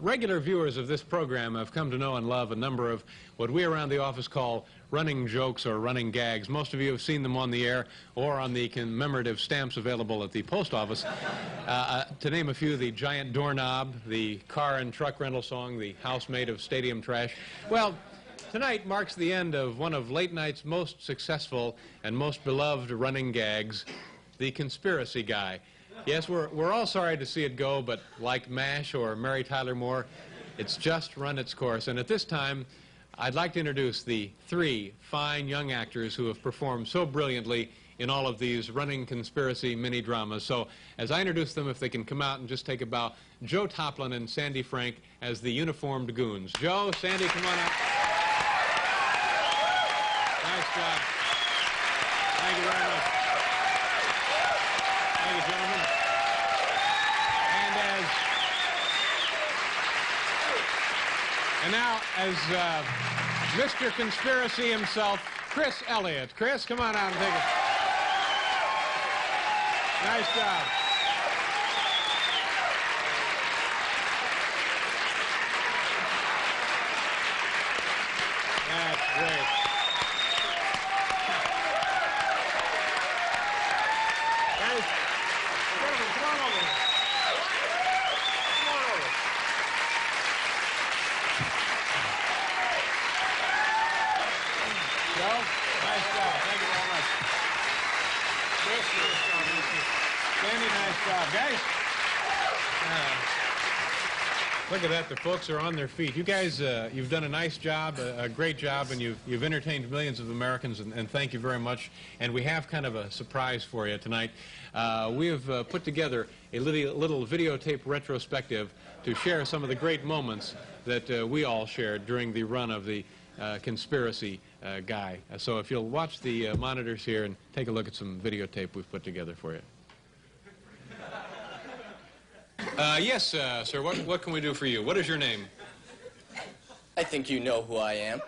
Regular viewers of this program have come to know and love a number of what we around the office call running jokes or running gags. Most of you have seen them on the air or on the commemorative stamps available at the post office. To name a few, the giant doorknob, the car and truck rental song, the house made of stadium trash. Well, tonight marks the end of one of late night's most successful and most beloved running gags, the conspiracy guy. Yes, we're all sorry to see it go, but like MASH or Mary Tyler Moore, it's just run its course. And at this time, I'd like to introduce the three fine young actors who have performed so brilliantly in all of these running conspiracy mini-dramas. So as I introduce them, if they can come out and just take a bow, Joe Toplin and Sandy Frank as the uniformed goons. Joe, Sandy, come on up. Nice job. Thank you very much. Thank you, gentlemen. And now, as Mr. Conspiracy himself, Chris Elliott. Chris, come on out and take it. Nice job. That's great. Guys, gentlemen, come on over. Joe, nice job. Thank you very much. Chris, nice job. Sandy, nice job. Guys, look at that. The folks are on their feet. You guys, you've done a nice job, a great job, and you've entertained millions of Americans, and thank you very much. And we have kind of a surprise for you tonight. We have put together a little videotape retrospective to share some of the great moments that we all shared during the run of the conspiracy guy. So if you'll watch the monitors here and take a look at some videotape we've put together for you. Yes, sir, what can we do for you? What is your name? I think you know who I am.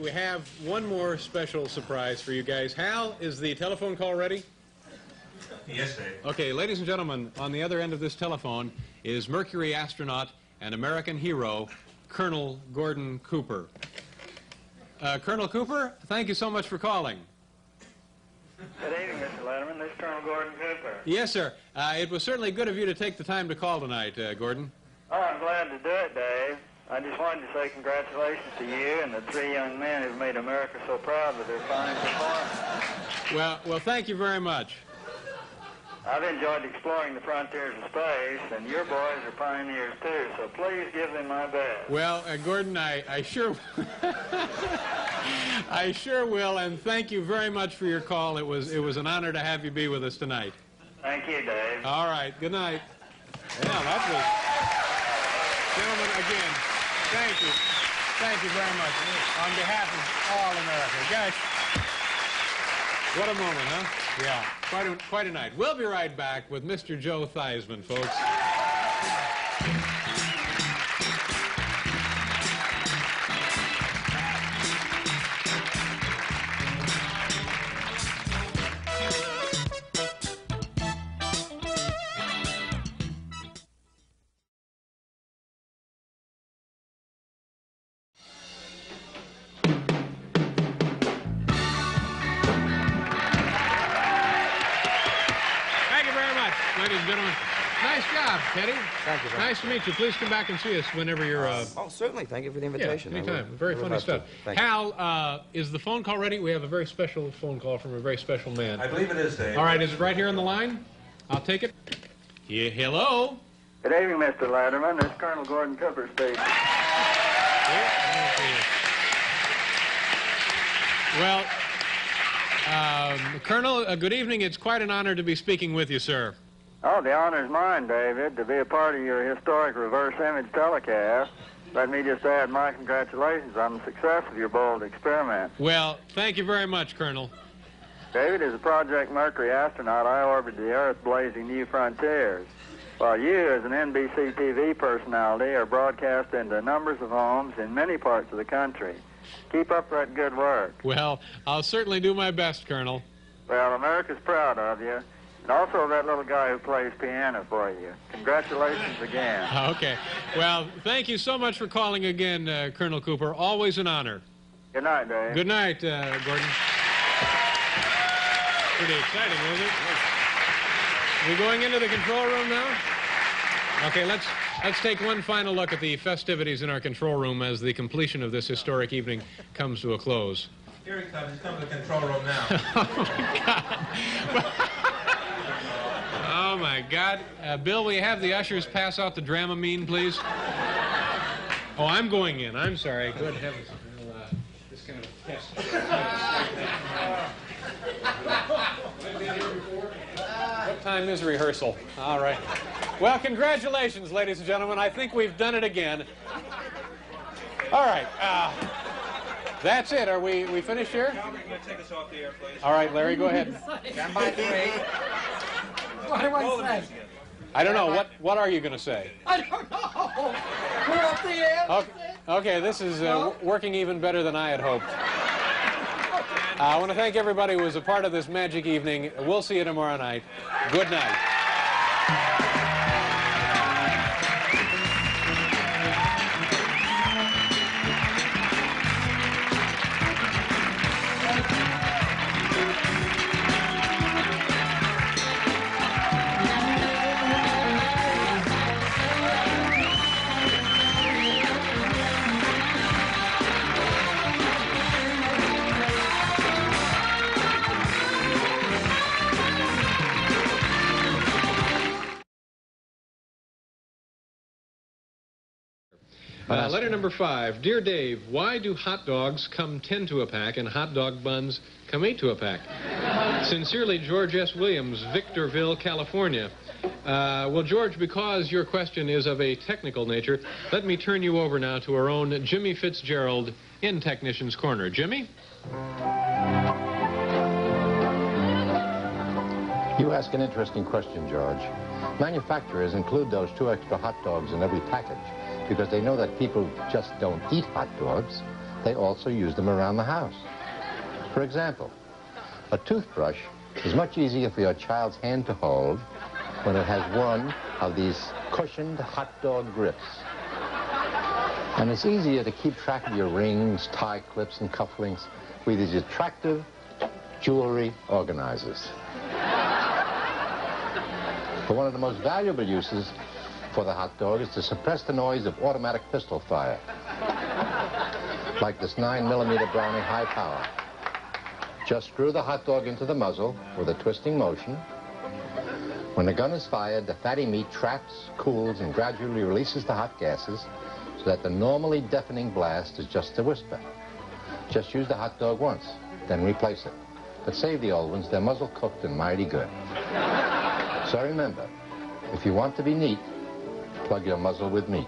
We have one more special surprise for you guys. Hal, is the telephone call ready? Yes, sir. Okay, ladies and gentlemen, on the other end of this telephone is Mercury astronaut and American hero, Colonel Gordon Cooper. Colonel Cooper, thank you so much for calling. Good evening, Mr. Letterman. This is Colonel Gordon Cooper. Yes, sir. It was certainly good of you to take the time to call tonight, Gordon. Oh, I'm glad to do it, Dave. I just wanted to say congratulations to you and the three young men who've made America so proud with their fine performance. Well, thank you very much. I've enjoyed exploring the frontiers of space, and your boys are pioneers too, so please give them my best. Well, Gordon, I sure I sure will, and thank you very much for your call. It was an honor to have you be with us tonight. Thank you, Dave. All right, good night. Yeah, that was... Gentlemen, again, thank you. Thank you very much. On behalf of all America. Guys, what a moment, huh? Yeah, quite a night. We'll be right back with Mr. Joe Theismann, folks. Nice to meet you. Please come back and see us whenever you're... Oh, certainly. Thank you for the invitation. Yeah, anytime. Very funny stuff. Hal, is the phone call ready? We have a very special phone call from a very special man. I believe it is, Dave. All right, is it right here on the line? I'll take it. Yeah, hello? Good evening, Mr. Letterman. This is Colonel Gordon Cooper speaking. Well, Colonel, good evening. It's quite an honor to be speaking with you, sir. Oh, the honor's mine, David, to be a part of your historic reverse image telecast. Let me just add my congratulations on the success of your bold experiment. Well, thank you very much, Colonel. David, as a Project Mercury astronaut, I orbited the Earth blazing new frontiers, while you, as an NBC TV personality, are broadcast into numbers of homes in many parts of the country. Keep up that good work. Well, I'll certainly do my best, Colonel. Well, America's proud of you. And also that little guy who plays piano for you. Congratulations again. Okay. Well, thank you so much for calling again, Colonel Cooper. Always an honor. Good night, Dave. Good night, Gordon. Pretty exciting, wasn't it? We're going into the control room now? Okay, let's take one final look at the festivities in our control room as the completion of this historic evening comes to a close. Here he comes. He's come to the control room now. Oh, my God. Oh, my God. Bill, will you have the ushers pass out the Dramamine, please? Oh, I'm going in. I'm sorry. Good heavens. This kind of test. What time is rehearsal? All right. Well, congratulations, ladies and gentlemen. I think we've done it again. All right. That's it. Are we finished here? Calvin, can you take us off the air, please? All right, Larry, go ahead. Stand by three. What do I say? I don't know. What are you going to say? I don't know. We're up the air. Okay, this is working even better than I had hoped. I want to thank everybody who was a part of this magic evening. We'll see you tomorrow night. Good night. Letter number 5. Dear Dave, why do hot dogs come 10 to a pack and hot dog buns come 8 to a pack? Sincerely, George S. Williams, Victorville, California. Well, George, because your question is of a technical nature, let me turn you over now to our own Jimmy Fitzgerald in Technician's Corner. Jimmy? You ask an interesting question, George. Manufacturers include those 2 extra hot dogs in every package, because they know that people just don't eat hot dogs. They also use them around the house. For example, a toothbrush is much easier for your child's hand to hold when it has one of these cushioned hot dog grips. And it's easier to keep track of your rings, tie clips, and cufflinks with these attractive jewelry organizers. But one of the most valuable uses for the hot dog is to suppress the noise of automatic pistol fire, like this 9mm Browning high power. Just screw the hot dog into the muzzle with a twisting motion. When the gun is fired, the fatty meat traps, cools, and gradually releases the hot gases so that the normally deafening blast is just a whisper. Just use the hot dog once, then replace it. But save the old ones, they're muzzle cooked and mighty good. So remember, if you want to be neat, plug your muzzle with meat.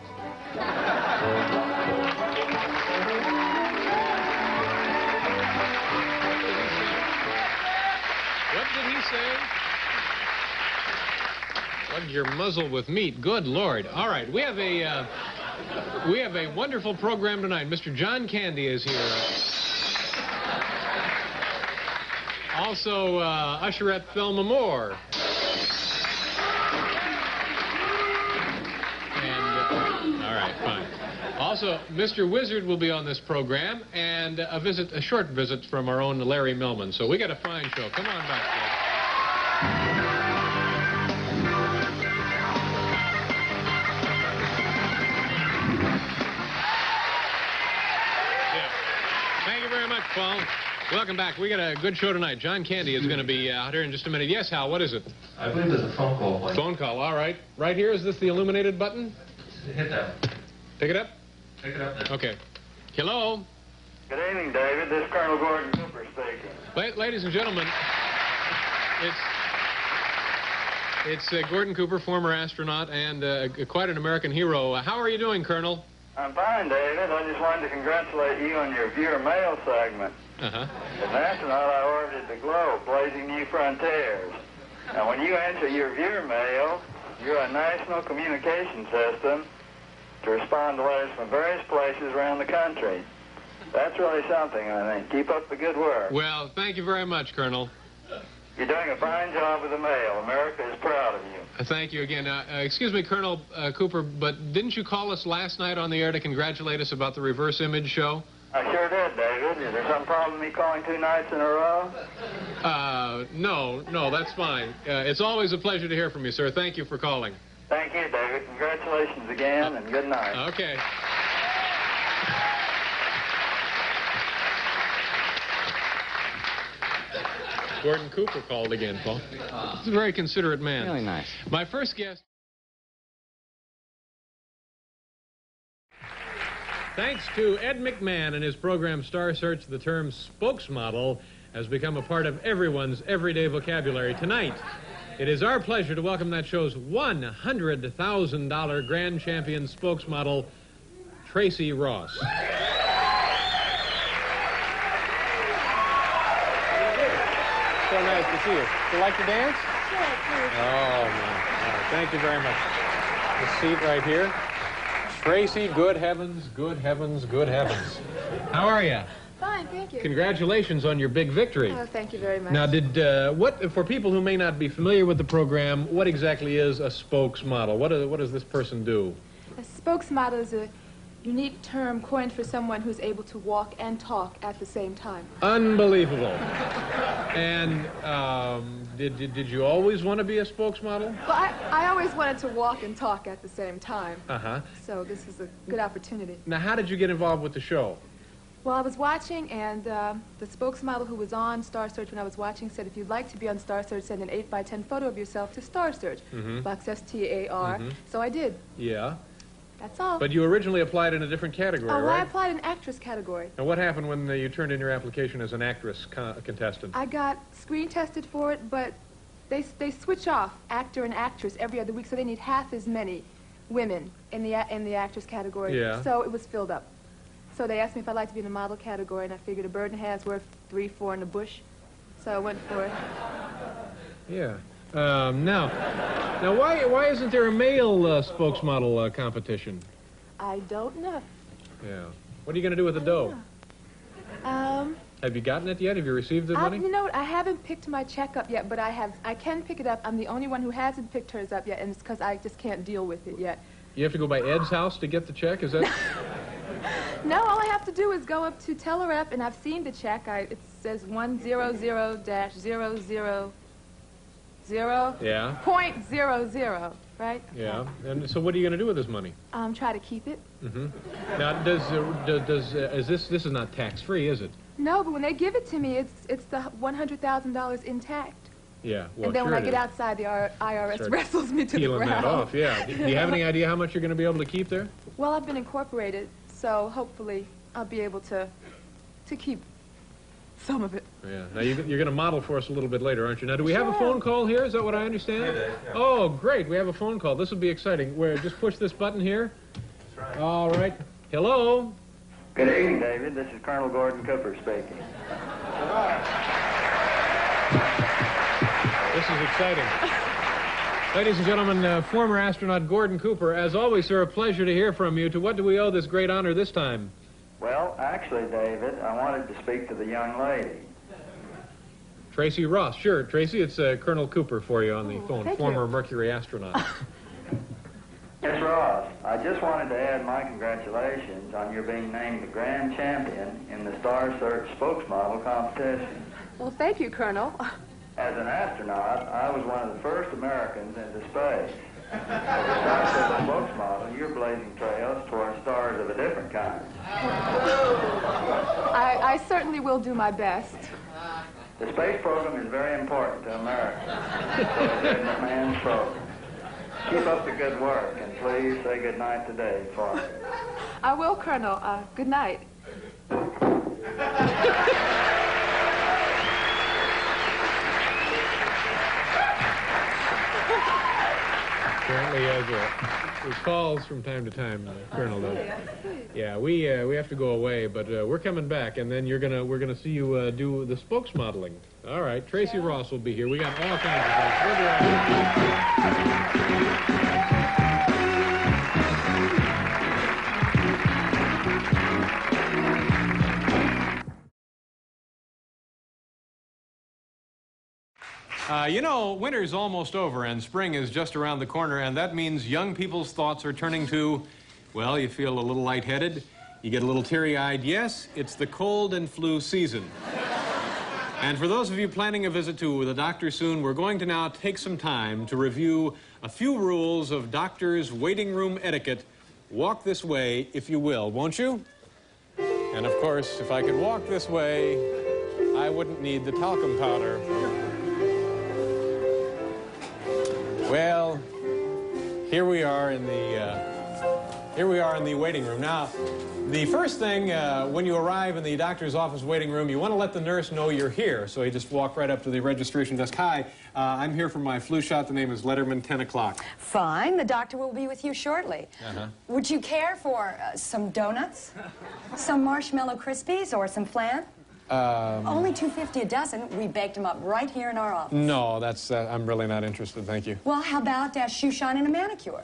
What did he say? Plug your muzzle with meat. Good Lord. All right, we have a wonderful program tonight. Mr. John Candy is here. Also, usherette Thelma Moore. Also, Mr. Wizard will be on this program, and a short visit from our own Larry Melman. So we got a fine show. Come on back, folks. Yeah. Thank you very much, Paul. Welcome back. We got a good show tonight. John Candy is going to be out here in just a minute. Yes, Hal, what is it? I believe there's a phone call. Please. Phone call, all right. Right here, is this the illuminated button? Hit that. Pick it up? Pick it up now. Okay. Hello? Good evening, David. This is Colonel Gordon Cooper speaking. Ladies and gentlemen, it's Gordon Cooper, former astronaut and quite an American hero. How are you doing, Colonel? I'm fine, David. I just wanted to congratulate you on your viewer mail segment. Uh-huh. As an astronaut, I orbited the globe, blazing new frontiers. Now, when you answer your viewer mail, you're a national communication system to respond to letters from various places around the country. That's really something, I think. Keep up the good work. Well, thank you very much, Colonel. You're doing a fine job with the mail. America is proud of you. Thank you again. Excuse me, Colonel Cooper, but didn't you call us last night on the air to congratulate us about the reverse image show? I sure did, David. Is there some problem with me calling two nights in a row? No, that's fine. It's always a pleasure to hear from you, sir. Thank you for calling. Thank you, David. Congratulations again, and good night. Okay. Gordon Cooper called again, Paul. He's a very considerate man. Really nice. My first guest... Thanks to Ed McMahon and his program Star Search, the term spokesmodel has become a part of everyone's everyday vocabulary. Tonight, it is our pleasure to welcome that show's $100,000 grand champion spokesmodel, Tracy Ross. So nice to see you. Would you like to dance? Sure, please. Oh, my God. Thank you very much. The seat right here. Tracy, good heavens, good heavens, good heavens. How are you? Fine, thank you. Congratulations on your big victory. Oh, thank you very much. Now, for people who may not be familiar with the program, what exactly is a spokesmodel? What does this person do? A spokesmodel is a unique term coined for someone who's able to walk and talk at the same time. Unbelievable. And did you always want to be a spokesmodel? Well, I always wanted to walk and talk at the same time. Uh-huh. So this is a good opportunity. Now, how did you get involved with the show? Well, I was watching, and the spokesmodel who was on Star Search when I was watching said, if you'd like to be on Star Search, send an 8x10 photo of yourself to Star Search, box STAR. So I did. Yeah. That's all. But you originally applied in a different category, right? Well, I applied in actress category. Now, what happened when you turned in your application as an actress contestant? I got screen tested for it, but they switch off actor and actress every other week, so they need half as many women in the actress category. Yeah. So it was filled up. So they asked me if I'd like to be in the model category, and I figured a bird in hand's worth 3, 4 in the bush. So I went for it. Yeah. Now why isn't there a male spokesmodel competition? I don't know. Yeah. What are you going to do with the dough? Have you gotten it yet? Have you received the money? You know what? I haven't picked my check up yet, but I can pick it up. I'm the only one who hasn't picked hers up yet, and it's because I just can't deal with it yet. You have to go by Ed's house to get the check? Is that... No, all I have to do is go up to Teleref, and I've seen the check. It says 100-000.00, yeah, .00, right? Yeah. And so, what are you going to do with this money? Try to keep it. Now, is this not tax free, is it? No, but when they give it to me, it's the $100,000 intact. Yeah. Well, and then when I get outside, the IRS wrestles me to the ground. Peeling that off, yeah. Do you have any idea how much you're going to be able to keep there? Well, I've been incorporated, so hopefully I'll be able to keep Some of it. Yeah. Now, you're going to model for us a little bit later, aren't you? Now, do we have a phone call here? Is that what I understand? Yeah. Oh, great. We have a phone call. This will be exciting. We're just push this button here. That's right. All right. Hello? Good evening, David. This is Colonel Gordon Cooper speaking. This is exciting. Ladies and gentlemen, former astronaut Gordon Cooper, as always, sir, a pleasure to hear from you. To what do we owe this great honor this time? Well, actually, David, I wanted to speak to the young lady. Tracy Ross. Sure, Tracy, it's Colonel Cooper for you on the phone, former Mercury astronaut. Miss Ross, I just wanted to add my congratulations on your being named the grand champion in the Star Search spokesmodel competition. Well, thank you, Colonel. As an astronaut, I was one of the first Americans into space. As a spokesmodel, you're blazing trails toward stars of a different kind. I certainly will do my best. The space program is very important to America. So it's Ed McMahon's program. Keep up the good work, and please say good night today for me. I will, Colonel. Good night. Apparently, as he calls from time to time, Colonel does. Yeah, we have to go away, but we're coming back, and then we're gonna see you do the spokesmodeling. All right, Tracy Ross will be here. We got all kinds of things. You know, winter's almost over and spring is just around the corner, and that means young people's thoughts are turning to, well, you feel a little lightheaded, you get a little teary-eyed. Yes, it's the cold and flu season. And for those of you planning a visit to the doctor soon, we're going to now take some time to review a few rules of doctors' waiting room etiquette. Walk this way, if you will, won't you? And, of course, if I could walk this way, I wouldn't need the talcum powder. Well, here we are in the waiting room. Now, the first thing when you arrive in the doctor's office waiting room, you want to let the nurse know you're here. So you just walk right up to the registration desk. Hi, I'm here for my flu shot. The name is Letterman, 10 o'clock. Fine. The doctor will be with you shortly. Would you care for some donuts, some marshmallow crispies, or some flan? Only $2.50 a dozen. We baked them up right here in our office. No, that's... I'm really not interested, thank you. Well, how about a shoe shine and a manicure?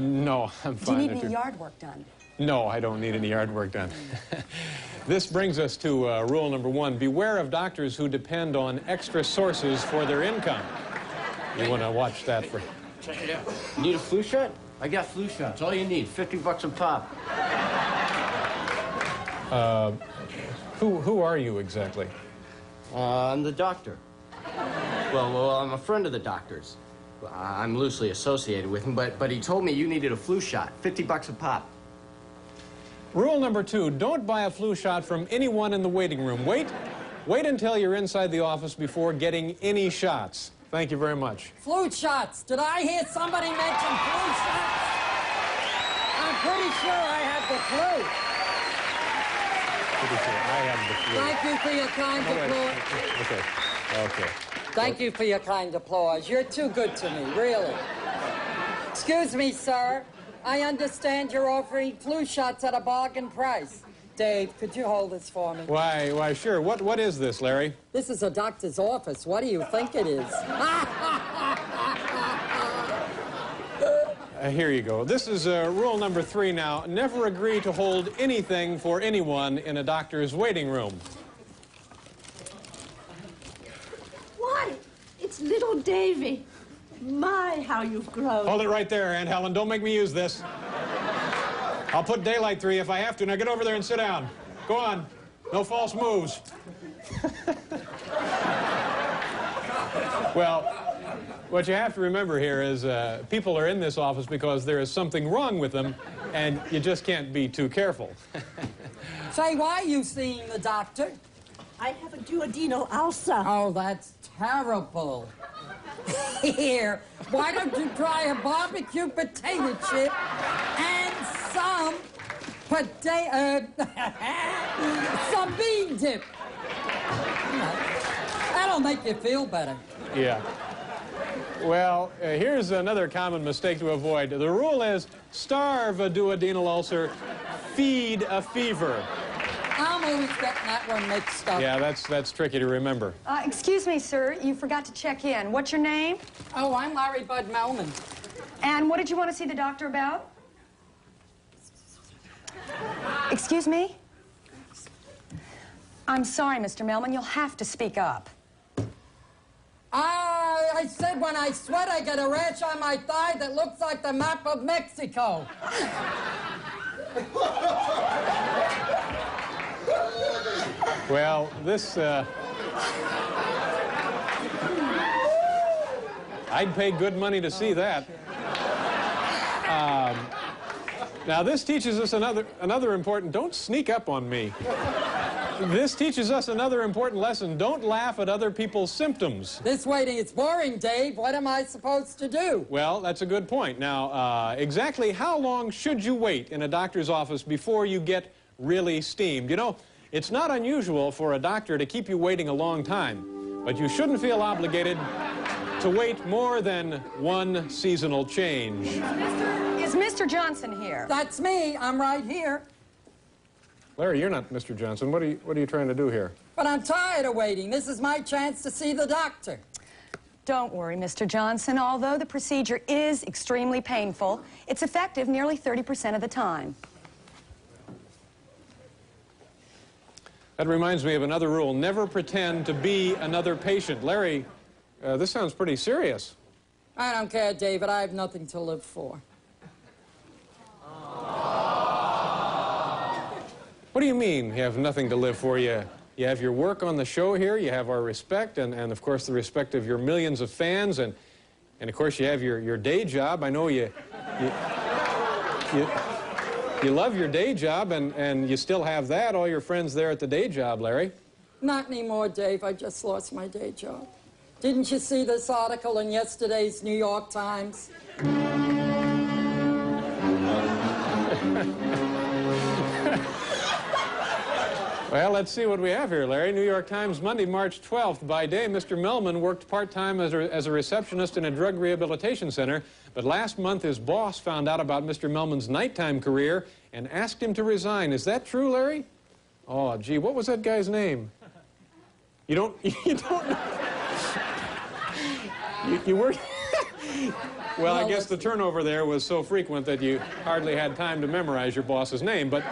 No, I'm fine. Do you need any yard work done? No, I don't need any yard work done. This brings us to rule number one. Beware of doctors who depend on extra sources for their income. You want to watch that for... Check it out. You need a flu shot? I got flu shots. All you need. 50 bucks a pop. Who are you exactly? I'm the doctor. Well, I'm a friend of the doctor's. I'm loosely associated with him, but he told me you needed a flu shot. 50 bucks a pop. Rule number two, don't buy a flu shot from anyone in the waiting room. Wait until you're inside the office before getting any shots. Thank you very much. Flu shots. Did I hear somebody mention flu shots? I'm pretty sure I had the flu. I have the flu. Thank you for your kind applause. Okay. Thank you for your kind applause. You're too good to me, really. Excuse me, sir. I understand you're offering flu shots at a bargain price. Dave, could you hold this for me? Why, sure. What is this, Larry? This is a doctor's office. What do you think it is? Here you go. This is rule number three now. Never agree to hold anything for anyone in a doctor's waiting room. Why, it's little Davy. My, how you've grown. Hold it right there, Aunt Helen. Don't make me use this. I'll put daylight through you if I have to. Now get over there and sit down. Go on. No false moves. Well... what you have to remember here is people are in this office because there is something wrong with them, and you just can't be too careful. Say, why are you seeing the doctor? I have a duodenal ulcer. Oh, that's terrible. Here, why don't you try a barbecue potato chip and some potato... some bean dip. That'll make you feel better. Yeah. Well, here's another common mistake to avoid. The rule is starve a duodenal ulcer, feed a fever. I'm always getting that one mixed up. Yeah, that's tricky to remember. Excuse me, sir, you forgot to check in. What's your name? Oh, I'm Larry Bud Melman. And what did you want to see the doctor about? Excuse me? I'm sorry, Mr. Melman, you'll have to speak up. I said when I sweat, I get a rash on my thigh that looks like the map of Mexico. Well, this, I'd pay good money to see that. Now, this teaches us another important... Don't sneak up on me. This teaches us another important lesson. Don't laugh at other people's symptoms. This waiting is boring, Dave. What am I supposed to do? Well, that's a good point. Now, exactly how long should you wait in a doctor's office before you get really steamed? You know, it's not unusual for a doctor to keep you waiting a long time, but you shouldn't feel obligated to wait more than one seasonal change. Is Mr. Johnson here? That's me. I'm right here. Larry, you're not Mr. Johnson. What are you trying to do here? But I'm tired of waiting. This is my chance to see the doctor. Don't worry, Mr. Johnson. Although the procedure is extremely painful, it's effective nearly 30% of the time. That reminds me of another rule. Never pretend to be another patient. Larry, this sounds pretty serious. I don't care, David. I have nothing to live for. What do you mean, you have nothing to live for? You have your work on the show here, you have our respect, and of course, the respect of your millions of fans, and of course, you have your day job. I know you love your day job, and you still have that, all your friends there at the day job, Larry. Not anymore, Dave. I just lost my day job. Didn't you see this article in yesterday's New York Times? Well, let's see what we have here, Larry. New York Times, Monday, March 12th. By day, Mr. Melman worked part-time as a receptionist in a drug rehabilitation center. But last month, his boss found out about Mr. Melman's nighttime career and asked him to resign. Is that true, Larry? Oh, gee, what was that guy's name? You don't know. You worked... Well, I guess the turnover there was so frequent that you hardly had time to memorize your boss's name, but...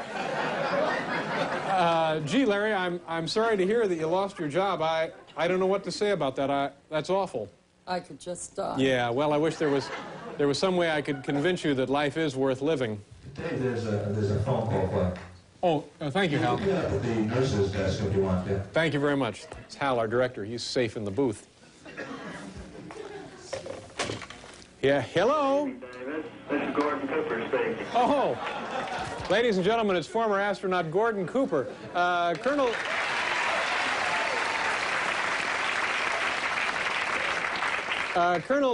Gee, Larry, I'm sorry to hear that you lost your job. I don't know what to say about that. That's awful. I could just die. Yeah, well, I wish there was some way I could convince you that life is worth living. Dave, there's a phone call for... Oh, thank you, Hal. Yeah, the nurse's desk if you want to. Thank you very much. It's Hal, our director. He's safe in the booth. Yeah, hello? This is Gordon Cooper speaking. Oh. Ladies and gentlemen, it's former astronaut Gordon Cooper. Colonel,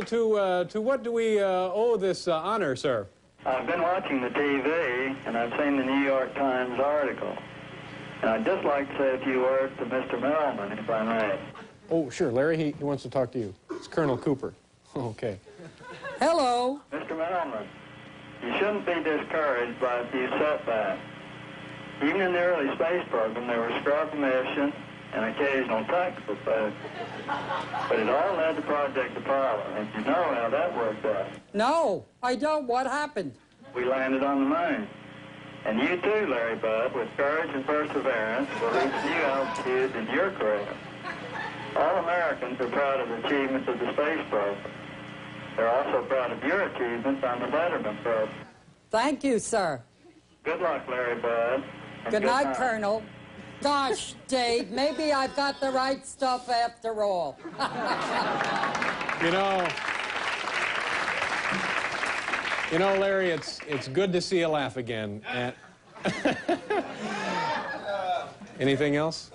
to what do we owe this honor, sir? I've been watching the TV, and I've seen the New York Times article. And I'd just like to say a few words to Mr. Melman, if I may. Oh, sure, Larry, he wants to talk to you. It's Colonel Cooper. Okay. Hello. Mr. Melman. You shouldn't be discouraged by a few setbacks. Even in the early space program, there were scrub missions and occasional technical failures. But it all led to Project Apollo, and you know how that worked out. No, I don't. What happened? We landed on the moon. And you too, Larry Bud, with courage and perseverance, will reach new altitudes in your career. All Americans are proud of the achievements of the space program. They're also proud of your achievements on the Letterman program. Thank you, sir. Good luck, Larry Bud. Good night, Colonel. Gosh, Dave, maybe I've got the right stuff after all. You know, Larry, it's good to see you laugh again. And anything else?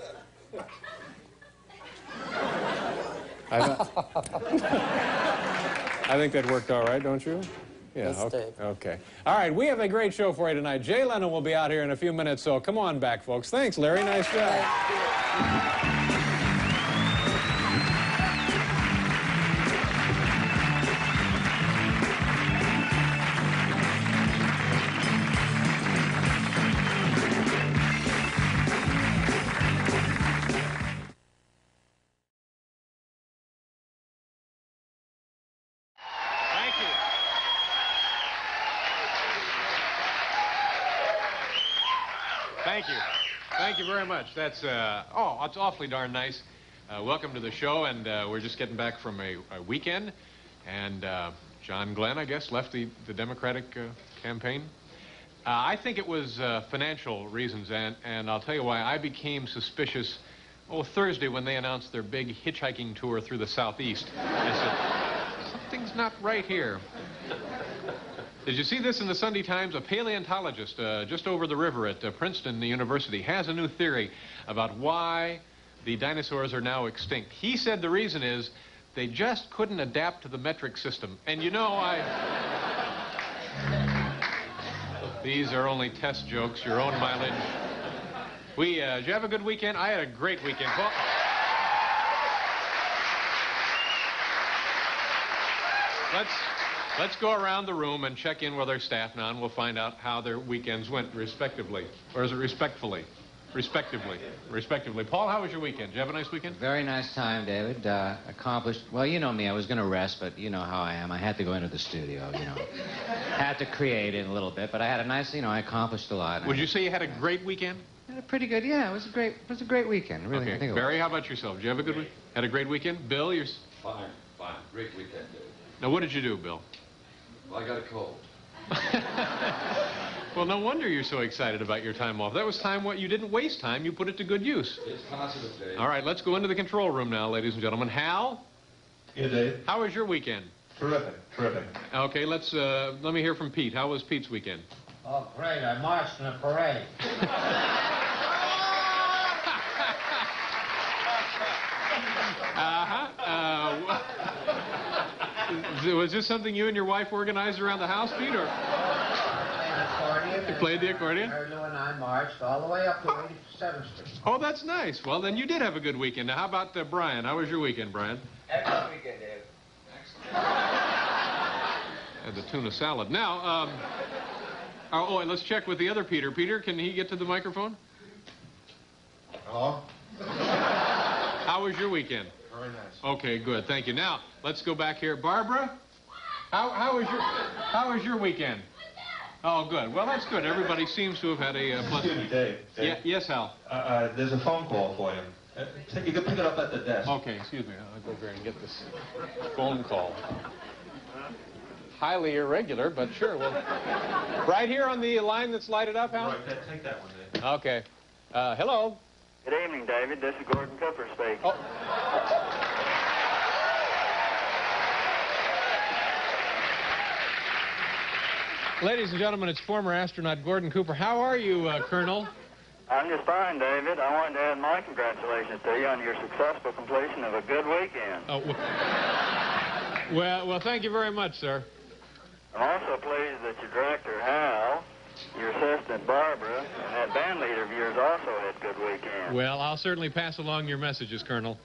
I think that worked all right, don't you? Yeah, yes, okay. Dave. Okay. All right, we have a great show for you tonight. Jay Leno will be out here in a few minutes, so come on back, folks. Thanks, Larry. Nice job. Thank you. Thank you very much. That's, that's awfully darn nice. Welcome to the show, and we're just getting back from a weekend, and John Glenn, I guess, left the Democratic campaign. I think it was financial reasons, and I'll tell you why. I became suspicious, Thursday when they announced their big hitchhiking tour through the Southeast. I said, something's not right here. Did you see this in the Sunday Times? A paleontologist just over the river at Princeton University has a new theory about why the dinosaurs are now extinct. He said the reason is they just couldn't adapt to the metric system. And you know, these are only test jokes, your own mileage. Did you have a good weekend? I had a great weekend. Well, Let's go around the room and check in with our staff now, and we'll find out how their weekends went, respectively. Or is it respectfully? Respectively. Paul, how was your weekend? Did you have a nice weekend? Very nice time, David. Accomplished. Well, you know me. I was going to rest, but you know how I am. I had to go into the studio, you know. Had to create it a little bit, but I had a nice, you know, I accomplished a lot. Would you say you had a great weekend? Had a pretty good, yeah. It was a great weekend, really. Okay. I think Barry, how about yourself? Did you have a good week? Had a great weekend? Bill, you're... Fine. Great weekend, David. Now, what did you do, Bill? Well, I got a cold. Well, no wonder you're so excited about your time off. That was time you didn't waste time. You put it to good use. It's positive, Dave. All right, let's go into the control room now, ladies and gentlemen. Hal? Yeah, Dave? How was your weekend? Terrific. Okay, let me hear from Pete. How was Pete's weekend? Oh, great. I marched in a parade. Was this something you and your wife organized around the house, Pete, or? You played the accordion? Erlo and I marched all the way up to 87th Street. Oh, that's nice. Well, then you did have a good weekend. Now, how about Brian? How was your weekend, Brian? Excellent weekend, Dave. Excellent. And the tuna salad. Now, and let's check with the other Peter. Peter, can he get to the microphone? Hello? How was your weekend? Very nice. Okay, good. Thank you. Now, let's go back here. Barbara, how was your weekend? Oh, good. Well, that's good. Everybody seems to have had a pleasant... Excuse me, Dave. Yeah, yes, Al? There's a phone call for you. You can pick it up at the desk. Okay, excuse me. I'll go over and get this phone call. Highly irregular, but sure. Well, right here on the line that's lighted up, Al? Right, take that one, Dave. Okay. Hello? Good evening, David. This is Gordon Cooper speaking. Oh. Ladies and gentlemen, it's former astronaut Gordon Cooper. How are you, Colonel? I'm just fine, David. I wanted to add my congratulations to you on your successful completion of a good weekend. Oh, well, thank you very much, sir. I'm also pleased that your director, Hal, your assistant, Barbara, and that band leader of yours also had a good weekend. Well, I'll certainly pass along your messages, Colonel.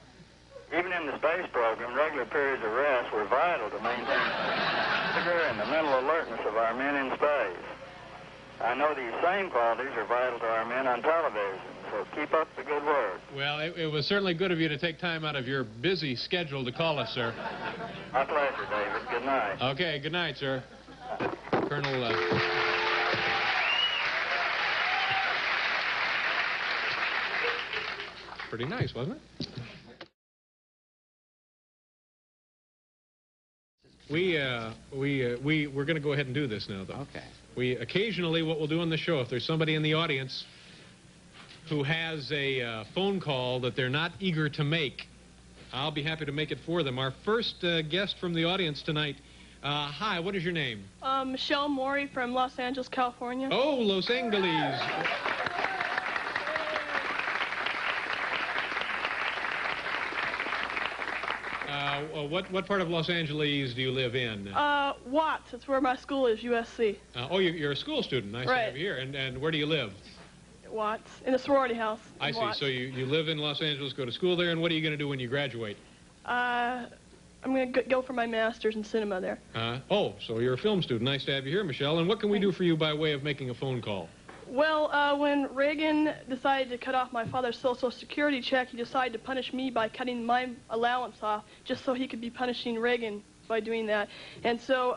Even in the space program, regular periods of rest were vital to maintain vigor and the mental alertness of our men in space. I know these same qualities are vital to our men on television, so keep up the good work. Well, it was certainly good of you to take time out of your busy schedule to call us, sir. My pleasure, David. Good night. Okay, good night, sir. Colonel... Pretty nice, wasn't it? We're going to go ahead and do this now, though. Okay. We occasionally, what we'll do on the show, if there's somebody in the audience who has a phone call that they're not eager to make, I'll be happy to make it for them. Our first guest from the audience tonight. Hi, what is your name? Michelle Morey from Los Angeles, California. Oh, Los Angeles. What part of Los Angeles do you live in? Watts. It's where my school is, USC. You're a school student. Nice to have you here. And where do you live? Watts, in a sorority house. I see. Watts. So you live in Los Angeles, go to school there, and what are you going to do when you graduate? I'm going to go for my master's in cinema there. So you're a film student. Nice to have you here, Michelle. And what can we do for you by way of making a phone call? Well, when Reagan decided to cut off my father's Social Security check, he decided to punish me by cutting my allowance off, just so he could be punishing Reagan by doing that. And so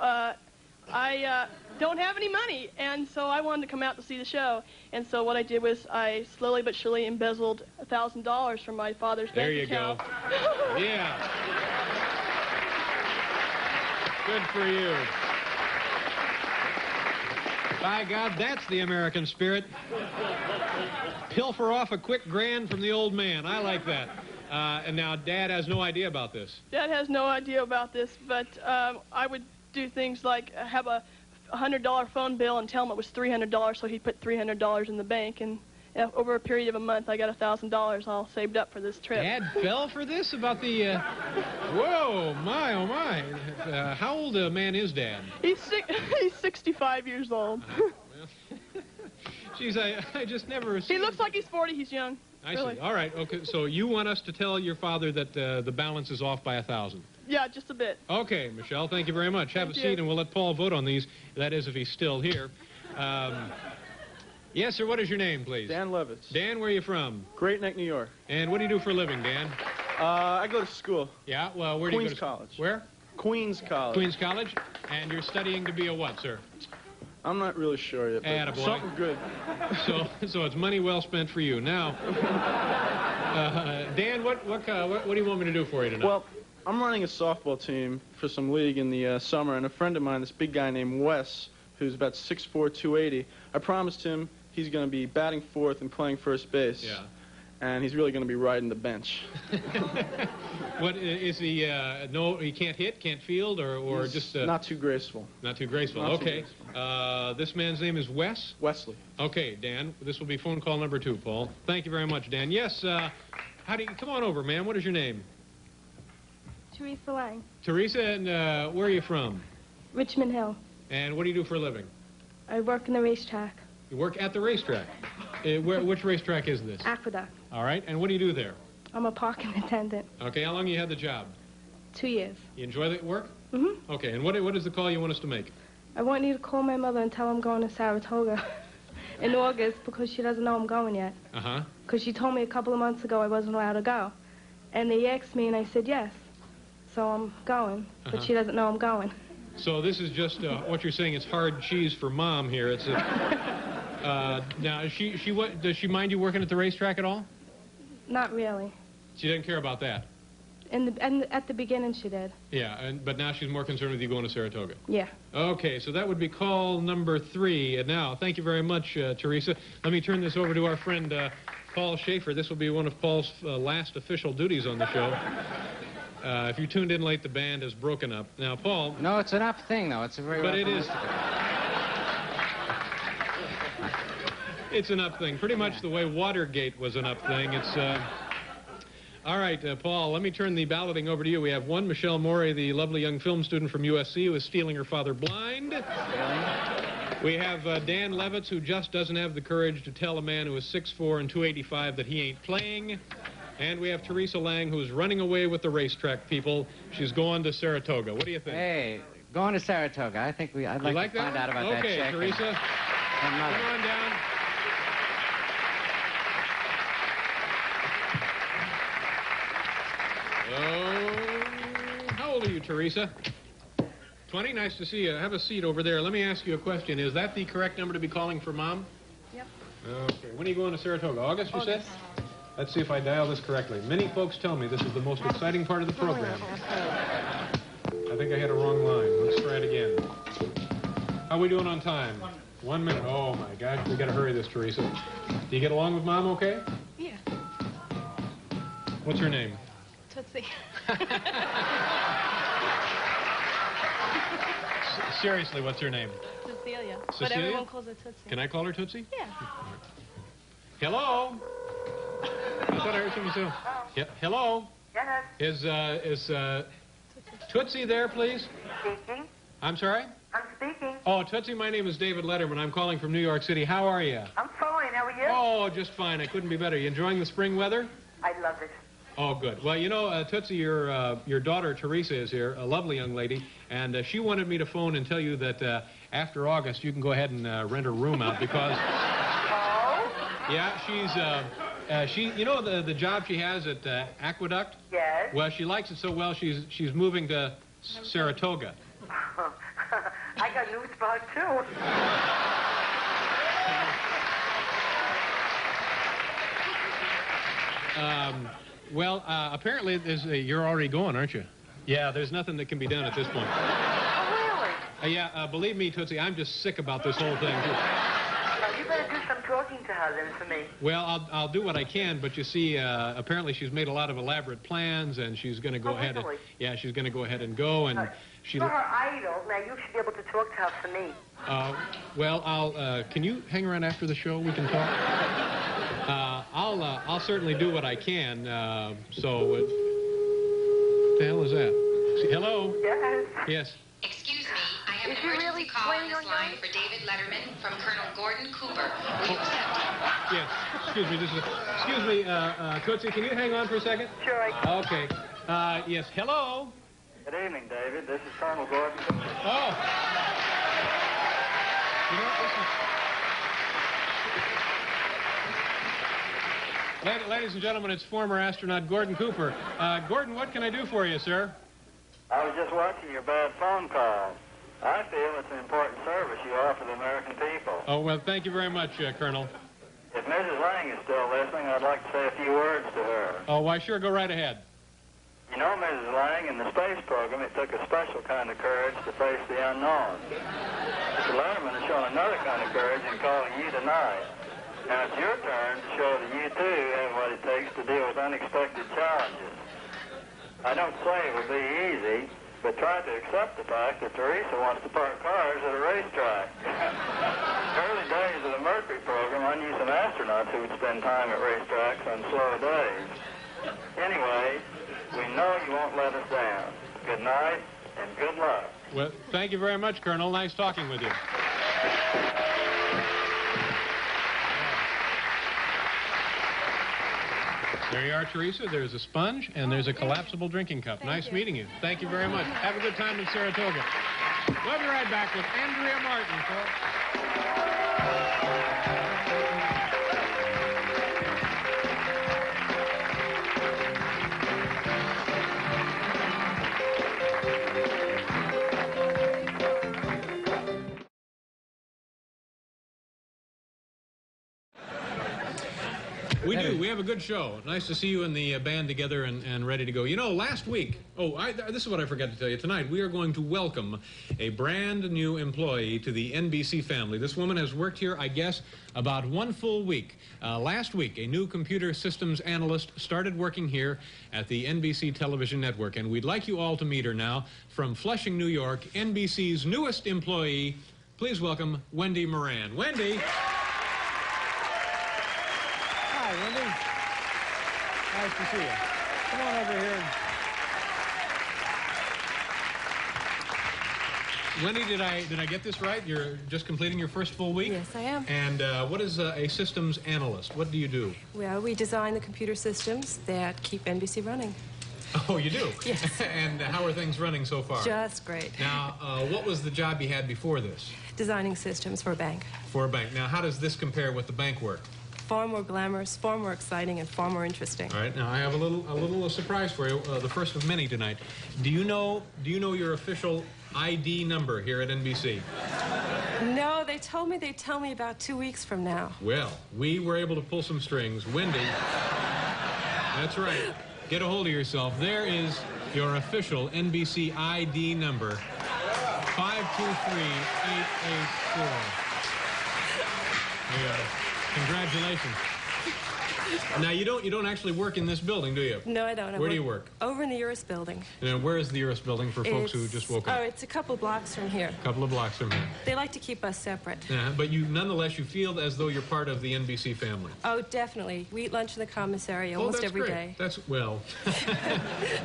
I don't have any money, and so I wanted to come out to see the show. And so what I did was I slowly but surely embezzled $1,000 from my father's bank account. There you go. Yeah. Good for you. By God, that's the American spirit. Pilfer off a quick grand from the old man. I like that. And now Dad has no idea about this. Dad has no idea about this, but I would do things like have a $100 phone bill and tell him it was $300, so he put $300 in the bank, and over a period of a month, I got $1,000 all saved up for this trip. Dad fell for this about the... Whoa, my, oh, my. How old a man is Dad? He's 65 years old. Geez, I just never... He looks like he's 40. He's young. I really. See. All right. Okay. So you want us to tell your father that the balance is off by $1,000? Yeah, just a bit. Okay, Michelle. Thank you very much. Have a seat, and we'll let Paul vote on these. That is, if he's still here. Yes, sir. What is your name, please? Dan Levitz. Dan, where are you from? Great Neck, New York. And what do you do for a living, Dan? I go to school. Yeah. Well, where do you go? Queens College. Where? Queens College. Queens College. And you're studying to be a what, sir? I'm not really sure yet, but something good. So it's money well spent for you. Now, Dan, what do you want me to do for you tonight? Well, I'm running a softball team for some league in the summer, and a friend of mine, this big guy named Wes, who's about 6'4", 280, I promised him he's going to be batting fourth and playing first base. Yeah. And he's really going to be riding the bench. What is he? No, he can't hit, can't field, or just not too graceful. Not too graceful. Not okay. Too graceful. This man's name is Wes. Wesley. Okay, Dan. This will be phone call number 2, Paul. Thank you very much, Dan. Yes. How do you come on over, ma'am? What is your name? Teresa Lang. Teresa, and where are you from? Richmond Hill. And what do you do for a living? I work in the racetrack. You work at the racetrack. Which racetrack is this? Aqueduct. All right, and what do you do there? I'm a parking attendant. Okay, how long have you had the job? 2 years. You enjoy the work? Mm-hmm. Okay, and what is the call you want us to make? I want you to call my mother and tell her I'm going to Saratoga in August because she doesn't know I'm going yet. Uh-huh. Because she told me a couple of months ago I wasn't allowed to go. And they asked me and I said yes. So I'm going, but she doesn't know I'm going. So this is just, what you're saying is hard cheese for Mom here. It's a... Now, does she mind you working at the racetrack at all? Not really. She doesn't care about that? And at the beginning, she did. Yeah, but now she's more concerned with you going to Saratoga. Yeah. Okay, so that would be call number 3. And now, thank you very much, Teresa. Let me turn this over to our friend, Paul Schaefer. This will be one of Paul's last official duties on the show. If you tuned in late, the band is broken up. Now, Paul... No, it's an up thing, though. It's a very But it is... It's an up thing. Pretty much the way Watergate was an up thing. It's, All right, Paul, let me turn the balloting over to you. We have one, Michelle Morey, the lovely young film student from USC who is stealing her father blind. We have Dan Levitz, who just doesn't have the courage to tell a man who is 6'4" and 285 that he ain't playing. And we have Teresa Lang, who's running away with the racetrack people. She's going to Saratoga. What do you think? Hey, going to Saratoga. I think I'd like to find out about that check. Okay, Teresa, come on down. How old are you, Teresa? 20? Nice to see you. Have a seat over there. Let me ask you a question. Is that the correct number to be calling for Mom? Yep. Okay. When are you going to Saratoga? August, you said? Let's see if I dial this correctly. Many folks tell me this is the most exciting part of the program. I think I had a wrong line. Let's try it again. How are we doing on time? 1 minute. Oh, my gosh. We've got to hurry this, Teresa. Do you get along with Mom okay? Yeah. What's her name? Tootsie. Seriously, what's her name? Cecilia. But everyone calls her Tootsie. Can I call her Tootsie? Yeah. Hello? I thought I heard something so. Yeah, hello? Yes. Is Tootsie there, please? Speaking. I'm sorry? I'm speaking. Oh, Tootsie, my name is David Letterman. I'm calling from New York City. How are you? I'm fine. How are you? Oh, just fine. I couldn't be better. You enjoying the spring weather? I love it. Oh, good. Well, you know, Tootsie, your daughter, Teresa, is here, a lovely young lady, and she wanted me to phone and tell you that after August, you can go ahead and rent her room out because... Oh? Yeah, she's... you know the job she has at Aqueduct? Yes. Well, she likes it so well, she's moving to Saratoga. I got news for her, too. Apparently there's you're already going, aren't you? Yeah, there's nothing that can be done at this point. Oh, really? Believe me, Tootsie, I'm just sick about this whole thing. You better do some talking to her then for me. Well, I'll do what I can, but you see, apparently she's made a lot of elaborate plans, and she's going to go ahead. Really? Yeah, she's going to go ahead and go, and she. You're her idol. Now you should be able to talk to her for me. I'll. Can you hang around after the show? We can talk. I'll certainly do what I can. What the hell is that? Hello. Yes. Yes. Excuse me. I have an emergency call on this line for David Letterman from Colonel Gordon Cooper. Will you accept him? Yes. Excuse me. Excuse me, Tootsie, can you hang on for a second? Sure, I can. Okay. Yes. Hello. Good evening, David. This is Colonel Gordon Cooper. Oh. You know, ladies and gentlemen, it's former astronaut Gordon Cooper. Gordon, what can I do for you, sir? I was just watching your bad phone call. I feel it's an important service you offer the American people. Oh, well, thank you very much, Colonel. If Mrs. Lang is still listening, I'd like to say a few words to her. Oh, why, sure, go right ahead. You know, Mrs. Lang, in the space program, it took a special kind of courage to face the unknown. Mr. Letterman has shown another kind of courage in calling you tonight. Now it's your turn to show that you, too, have what it takes to deal with unexpected challenges. I don't say it will be easy, but try to accept the fact that Teresa wants to park cars at a racetrack. Early days of the Mercury program, I knew some astronauts who would spend time at racetracks on slow days. Anyway, we know you won't let us down. Good night, and good luck. Well, thank you very much, Colonel. Nice talking with you. There you are, Teresa. There's a sponge, and there's a collapsible drinking cup. Nice meeting you. Thank you very much. Have a good time in Saratoga. We'll be right back with Andrea Martin, folks. We do. We have a good show. Nice to see you in the band together and ready to go. You know, last week, this is what I forgot to tell you. Tonight, we are going to welcome a brand new employee to the NBC family. This woman has worked here, I guess, about one full week. Last week, a new computer systems analyst started working here at the NBC television network. And we'd like you all to meet her now from Flushing, New York, NBC's newest employee. Please welcome Wendy Moran. Wendy. Hi, Wendy. Nice to see you. Come on over here. Wendy, did I get this right? You're just completing your first full week? Yes, I am. And what is a systems analyst? What do you do? Well, we design the computer systems that keep NBC running. Oh, you do? Yes. And how are things running so far? Just great. Now, what was the job you had before this? Designing systems for a bank. For a bank. Now, how does this compare with the bank work? Far more glamorous, far more exciting, and far more interesting. All right, now I have a little surprise for you, the first of many tonight. Do you know your official ID number here at NBC? No, they told me they'd tell me about 2 weeks from now. Well, we were able to pull some strings. Wendy, that's right. Get a hold of yourself. There is your official NBC ID number, 523884. There you go. Congratulations. Now, you don't actually work in this building, do you? No, I don't. Where do you work? Over in the URIS building. And where is the URIS building for folks who just woke up? Oh, it's a couple blocks from here. A couple of blocks from here. They like to keep us separate. Yeah, but nonetheless, you feel as though you're part of the NBC family. Oh, definitely. We eat lunch in the commissary almost every day. That's well.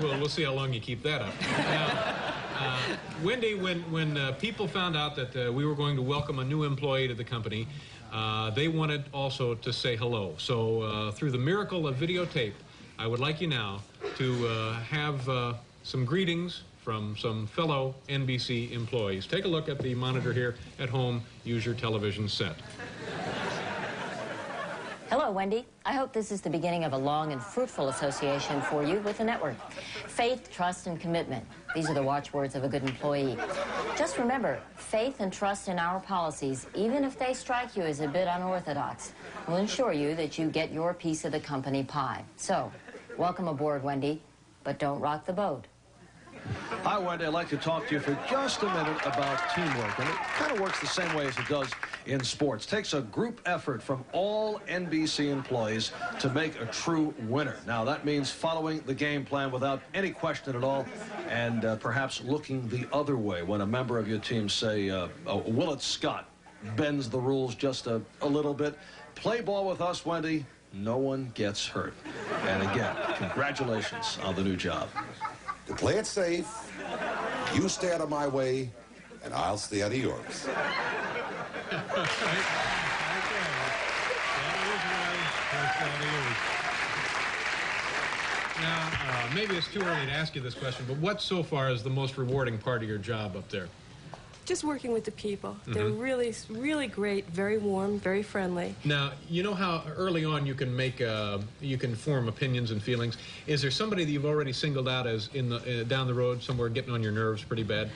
Well, we'll see how long you keep that up. Now, Wendy, when people found out that we were going to welcome a new employee to the company, they wanted also to say hello. So through the miracle of videotape, I would like you now to have some greetings from some fellow NBC employees. Take a look at the monitor here at home. Use your television set. Hello, Wendy. I hope this is the beginning of a long and fruitful association for you with the network. Faith, trust, and commitment. These are the watchwords of a good employee. Just remember, faith and trust in our policies, even if they strike you as a bit unorthodox, will ensure you that you get your piece of the company pie. So, welcome aboard, Wendy, but don't rock the boat. Hi, Wendy. I'd like to talk to you for just a minute about teamwork. And it kind of works the same way as it does in sports. It takes a group effort from all NBC employees to make a true winner. Now, that means following the game plan without any question at all and perhaps looking the other way when a member of your team, say, Willett Scott, bends the rules just a little bit. Play ball with us, Wendy. No one gets hurt. And again, congratulations on the new job. To play it safe, you stay out of my way, and I'll stay out of yours. Now, maybe it's too early to ask you this question, but what so far is the most rewarding part of your job up there? Just working with the people. Mm-hmm. They're really, really great, very warm, very friendly. Now, you know how early on you can make, you can form opinions and feelings. Is there somebody that you've already singled out as in the down the road somewhere getting on your nerves pretty bad?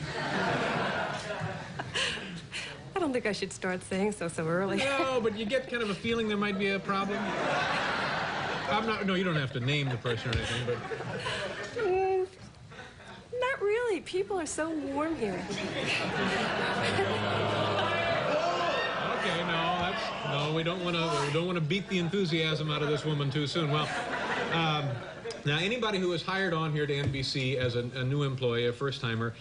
I don't think I should start saying so early. No, but you get kind of a feeling there might be a problem. I'm not. No, you don't have to name the person or anything, but. Not really. People are so warm here. Okay, no, we don't want to. We don't want to beat the enthusiasm out of this woman too soon. Well, now anybody who is hired on here to NBC as a new employee, a first-timer,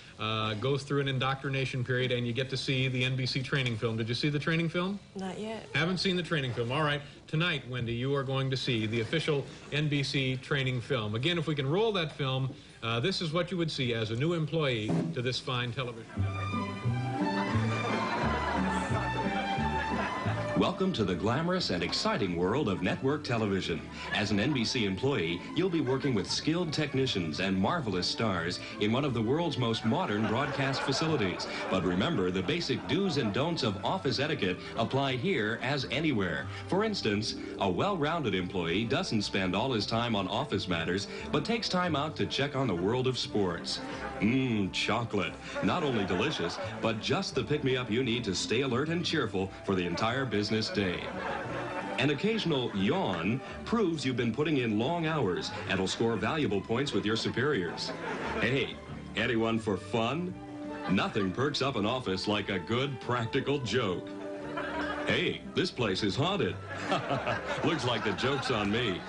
goes through an indoctrination period, and you get to see the NBC training film. Did you see the training film? Not yet. Haven't seen the training film. All right. Tonight, Wendy, you are going to see the official NBC training film. Again, if we can roll that film, this is what you would see as a new employee to this fine television network. Welcome to the glamorous and exciting world of network television. As an NBC employee, you'll be working with skilled technicians and marvelous stars in one of the world's most modern broadcast facilities. But remember, the basic do's and don'ts of office etiquette apply here as anywhere. For instance, a well-rounded employee doesn't spend all his time on office matters, but takes time out to check on the world of sports. Mmm, chocolate. Not only delicious, but just the pick-me-up you need to stay alert and cheerful for the entire business day. An occasional yawn proves you've been putting in long hours and will score valuable points with your superiors. Hey, anyone for fun? Nothing perks up an office like a good practical joke. Hey, this place is haunted. Looks like the joke's on me.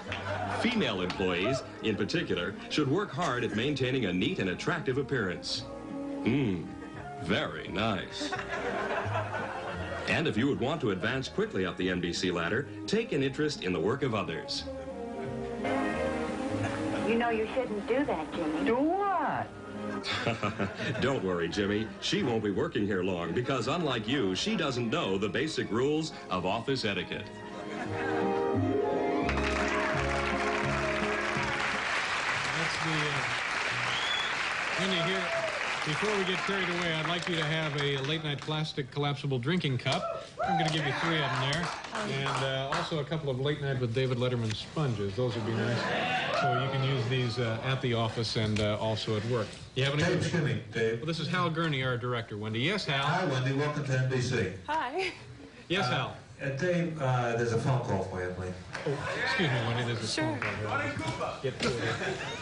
Female employees, in particular, should work hard at maintaining a neat and attractive appearance. Mmm, very nice. And if you would want to advance quickly up the NBC ladder, take an interest in the work of others. You know you shouldn't do that, Jimmy. Do what? Don't worry, Jimmy. She won't be working here long because, unlike you, she doesn't know the basic rules of office etiquette. When you hear, before we get carried away, I'd like you to have a late-night plastic collapsible drinking cup. I'm going to give you 3 of them there. And also a couple of late-night with David Letterman sponges. Those would be nice. So you can use these at the office and also at work. You have any? Hey, Jimmy, Dave. Well, this is Hal Gurney, our director, Wendy. Yes, Hal. Hi, Wendy. Welcome to NBC. Hi. Yes, Hal. Dave, there's a phone call for you, please. Oh, excuse me, Wendy, there's a phone call. Sure.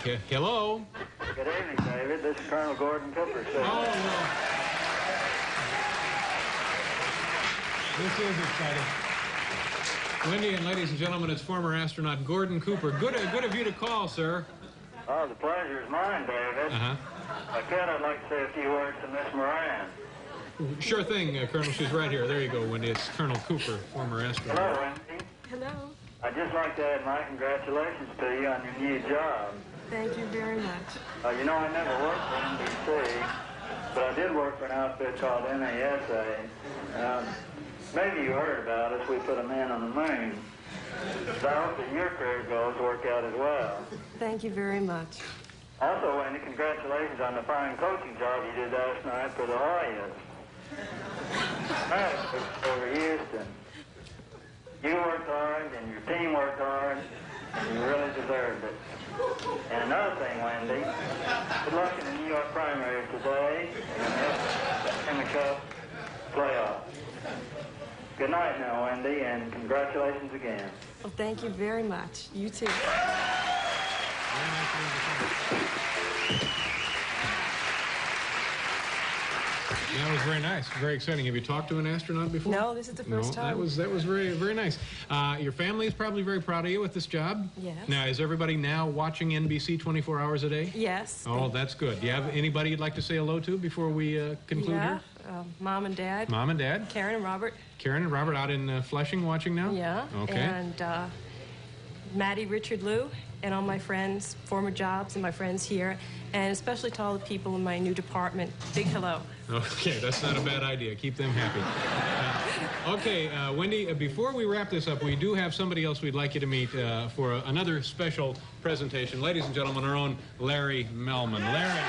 Get hello? Good evening, David. This is Colonel Gordon Cooper. Oh, no. This is exciting. Wendy, and ladies and gentlemen, it's former astronaut Gordon Cooper. Good of you to call, sir. Oh, the pleasure is mine, David. Uh-huh. I'd like to say a few words to Miss Moran. Sure thing, Colonel. She's right here. There you go, Wendy. It's Colonel Cooper, former astronaut. Hello, Wendy. Hello. I'd just like to add my congratulations to you on your new job. Thank you very much. You know, I never worked for NBC, but I did work for an outfit called NASA. Maybe you heard about us. We put a man on the moon. So I hope that your career goals work out as well. Thank you very much. Also, Wendy, congratulations on the fine coaching job you did last night for the Warriors. All right, over Houston. You worked hard, and your team worked hard, and you really deserved it. And another thing, Wendy, good luck in the New York primary today and the Cup playoff. Good night now, Wendy, and congratulations again. Well, thank you very much. You too. That was very nice, very exciting. Have you talked to an astronaut before? No, this is the first time. That was very, very nice. Your family is probably very proud of you with this job. Yes. Now, is everybody now watching NBC 24 hours a day? Yes. Oh, that's good. Do you have anybody you'd like to say hello to before we conclude here? Yeah, Mom and Dad. Mom and Dad. Karen and Robert. Karen and Robert out in Flushing watching now? Yeah. Okay. And Maddie, Richard, Lou, and all my friends, former jobs, and my friends here, and especially to all the people in my new department. Big hello. Okay, that's not a bad idea. Keep them happy. Okay, Wendy, before we wrap this up, we do have somebody else we'd like you to meet for another special presentation. Ladies and gentlemen, our own Larry Melman. Larry.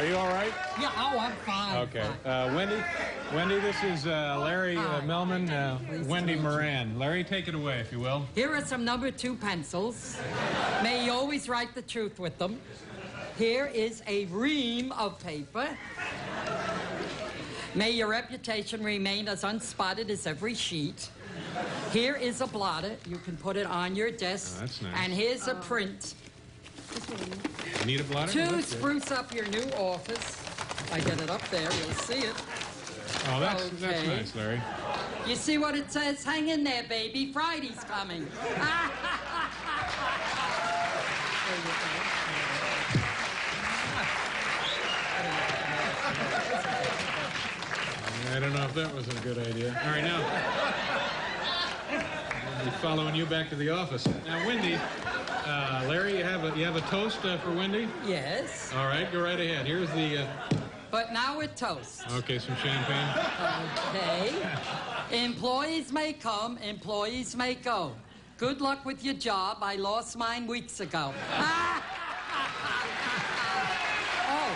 Are you all right? Yeah, oh, I'm fine. Okay. Wendy, this is Larry Melman, Wendy Moran. Larry, take it away, if you will. Here are some number 2 pencils. May you always write the truth with them. Here is a ream of paper. May your reputation remain as unspotted as every sheet. Here is a blotter. You can put it on your desk. Oh, that's nice. And here's a print. Need a blotter? To spruce up your new office. I get it up there, you'll see it. Oh, that's nice, Larry. You see what it says? Hang in there, baby. Friday's coming. I don't know if that was a good idea. All right, now. We're following you back to the office. Now, Wendy. Larry, you have a toast for Wendy? Yes. All right, go right ahead. Here's the... But now with toast. Okay, some champagne. Okay. Employees may come, employees may go. Good luck with your job. I lost mine weeks ago. Ah! Oh.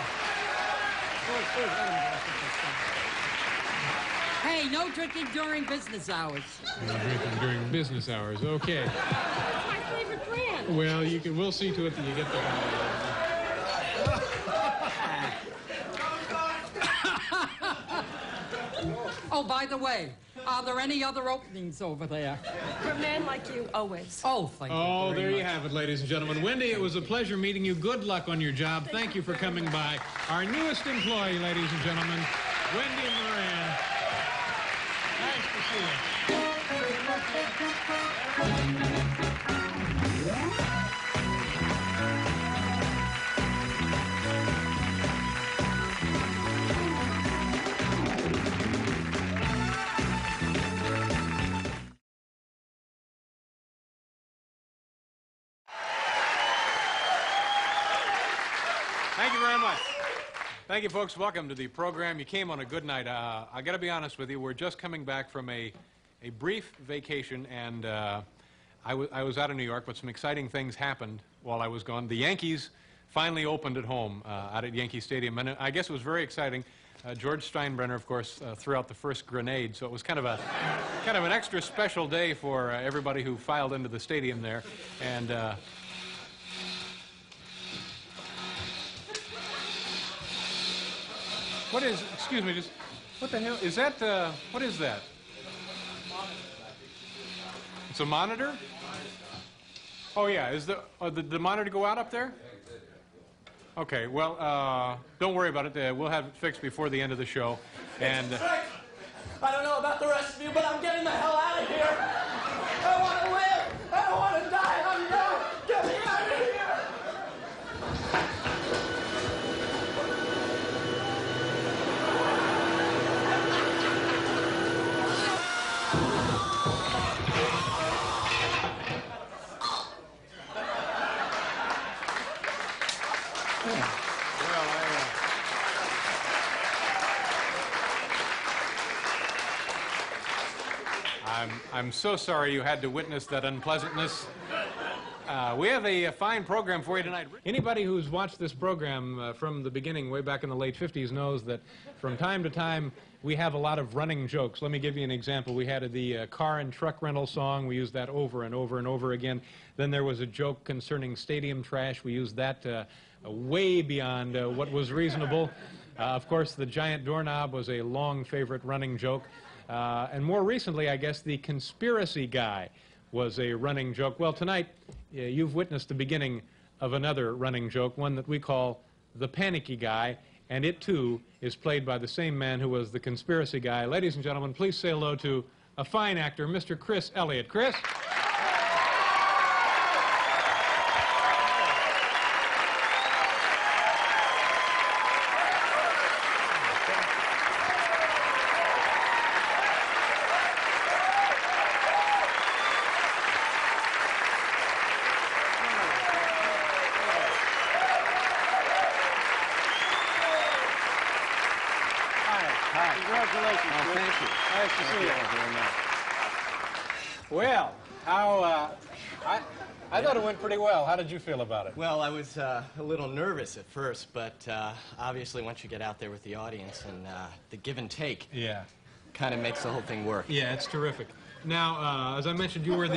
Hey, no drinking during business hours. No drinking during business hours. Okay. Well, you can. We'll see to it that you get there. Oh, by the way, are there any other openings over there? For men like you, always. Oh, thank you. Oh, there you have it, ladies and gentlemen. Wendy, it was a pleasure meeting you. Good luck on your job. Thank you for coming by. Our newest employee, ladies and gentlemen, Wendy Moran. Nice to see you. Thank you, folks. Welcome to the program. You came on a good night. I got to be honest with you. We're just coming back from a brief vacation, and I was out of New York, but some exciting things happened while I was gone. The Yankees finally opened at home out at Yankee Stadium, and I guess it was very exciting. George Steinbrenner, of course, threw out the first grenade, so it was kind of an extra special day for everybody who filed into the stadium there, and. What is, excuse me, just, what the hell, is that, what is that? It's a monitor? Oh, yeah, is the monitor go out up there? Okay, well, don't worry about it. We'll have it fixed before the end of the show. And I don't know about the rest of you, but I'm getting the hell out of here. I want to live. I don't want to die. I'm done. Get me out of here. I I'm so sorry you had to witness that unpleasantness. We have a fine program for you tonight. Anybody who's watched this program from the beginning, way back in the late 50s, knows that from time to time we have a lot of running jokes. Let me give you an example. We had the car and truck rental song. We used that over and over and over again. Then there was a joke concerning stadium trash. We used that way beyond what was reasonable. Of course, the giant doorknob was a long favorite running joke. And more recently, I guess, the conspiracy guy was a running joke. Well, tonight, you've witnessed the beginning of another running joke, one that we call the Panicky Guy, and it, too, is played by the same man who was the conspiracy guy. Ladies and gentlemen, please say hello to a fine actor, Mr. Chris Elliott. Chris? Pretty well. How did you feel about it? Well, I was a little nervous at first, but obviously once you get out there with the audience and the give and take, kind of makes the whole thing work. Yeah, it's terrific. Now, as I mentioned, you were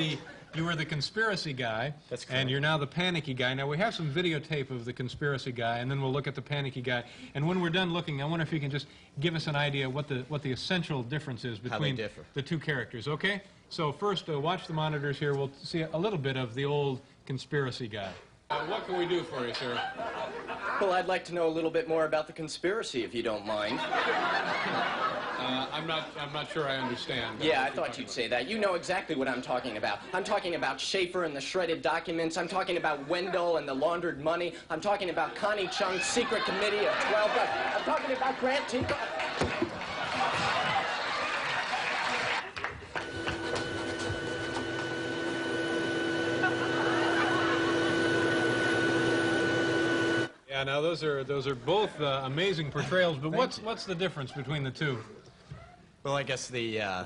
the conspiracy guy. That's correct. And you're now the Panicky Guy. Now, we have some videotape of the conspiracy guy, and then we'll look at the Panicky Guy. And when we're done looking, I wonder if you can just give us an idea what the essential difference is between the two characters, okay? So first, watch the monitors here. We'll see a little bit of the old conspiracy guy. What can we do for you, sir? Well, I'd like to know a little bit more about the conspiracy, if you don't mind. I'm not sure I understand. Yeah, I thought you'd say that. You know exactly what I'm talking about. I'm talking about Schaefer and the shredded documents. I'm talking about Wendell and the laundered money. I'm talking about Connie Chung's secret committee of 12. I'm talking about Grant Tinker. Yeah, now those are both amazing portrayals, but what's the difference between the two? Well, I guess the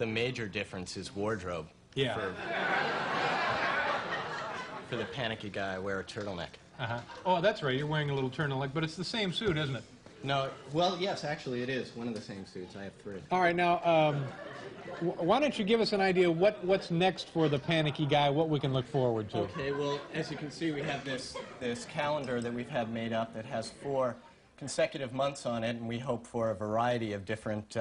major difference is wardrobe. Yeah. For the Panicky Guy, I wear a turtleneck. Uh-huh. Oh, that's right. You're wearing a little turtleneck, but it's the same suit, isn't it? No. Well, yes, actually, it is one of the same suits. I have three. All right, now, why don't you give us an idea what's next for the Panicky Guy, what we can look forward to? Okay, well, as you can see, we have this calendar that we've had made up that has 4 consecutive months on it, and we hope for a variety of different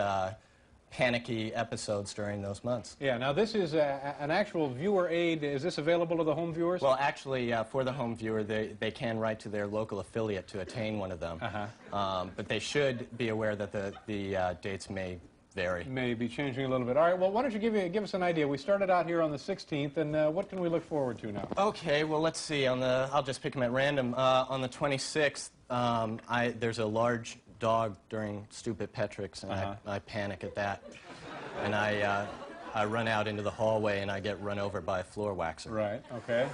panicky episodes during those months. Yeah, now this is an actual viewer aid. Is this available to the home viewers? Well, actually, for the home viewer, they can write to their local affiliate to attain one of them. Uh-huh. But they should be aware that the dates may vary. May be changing a little bit. All right, well, why don't you give us an idea. We started out here on the 16th, and what can we look forward to now? Okay, well, let's see. I'll just pick them at random. On the 26th, there's a large dog during Stupid Petricks, and I panic at that. And I run out into the hallway, and I get run over by a floor waxer. Right, okay.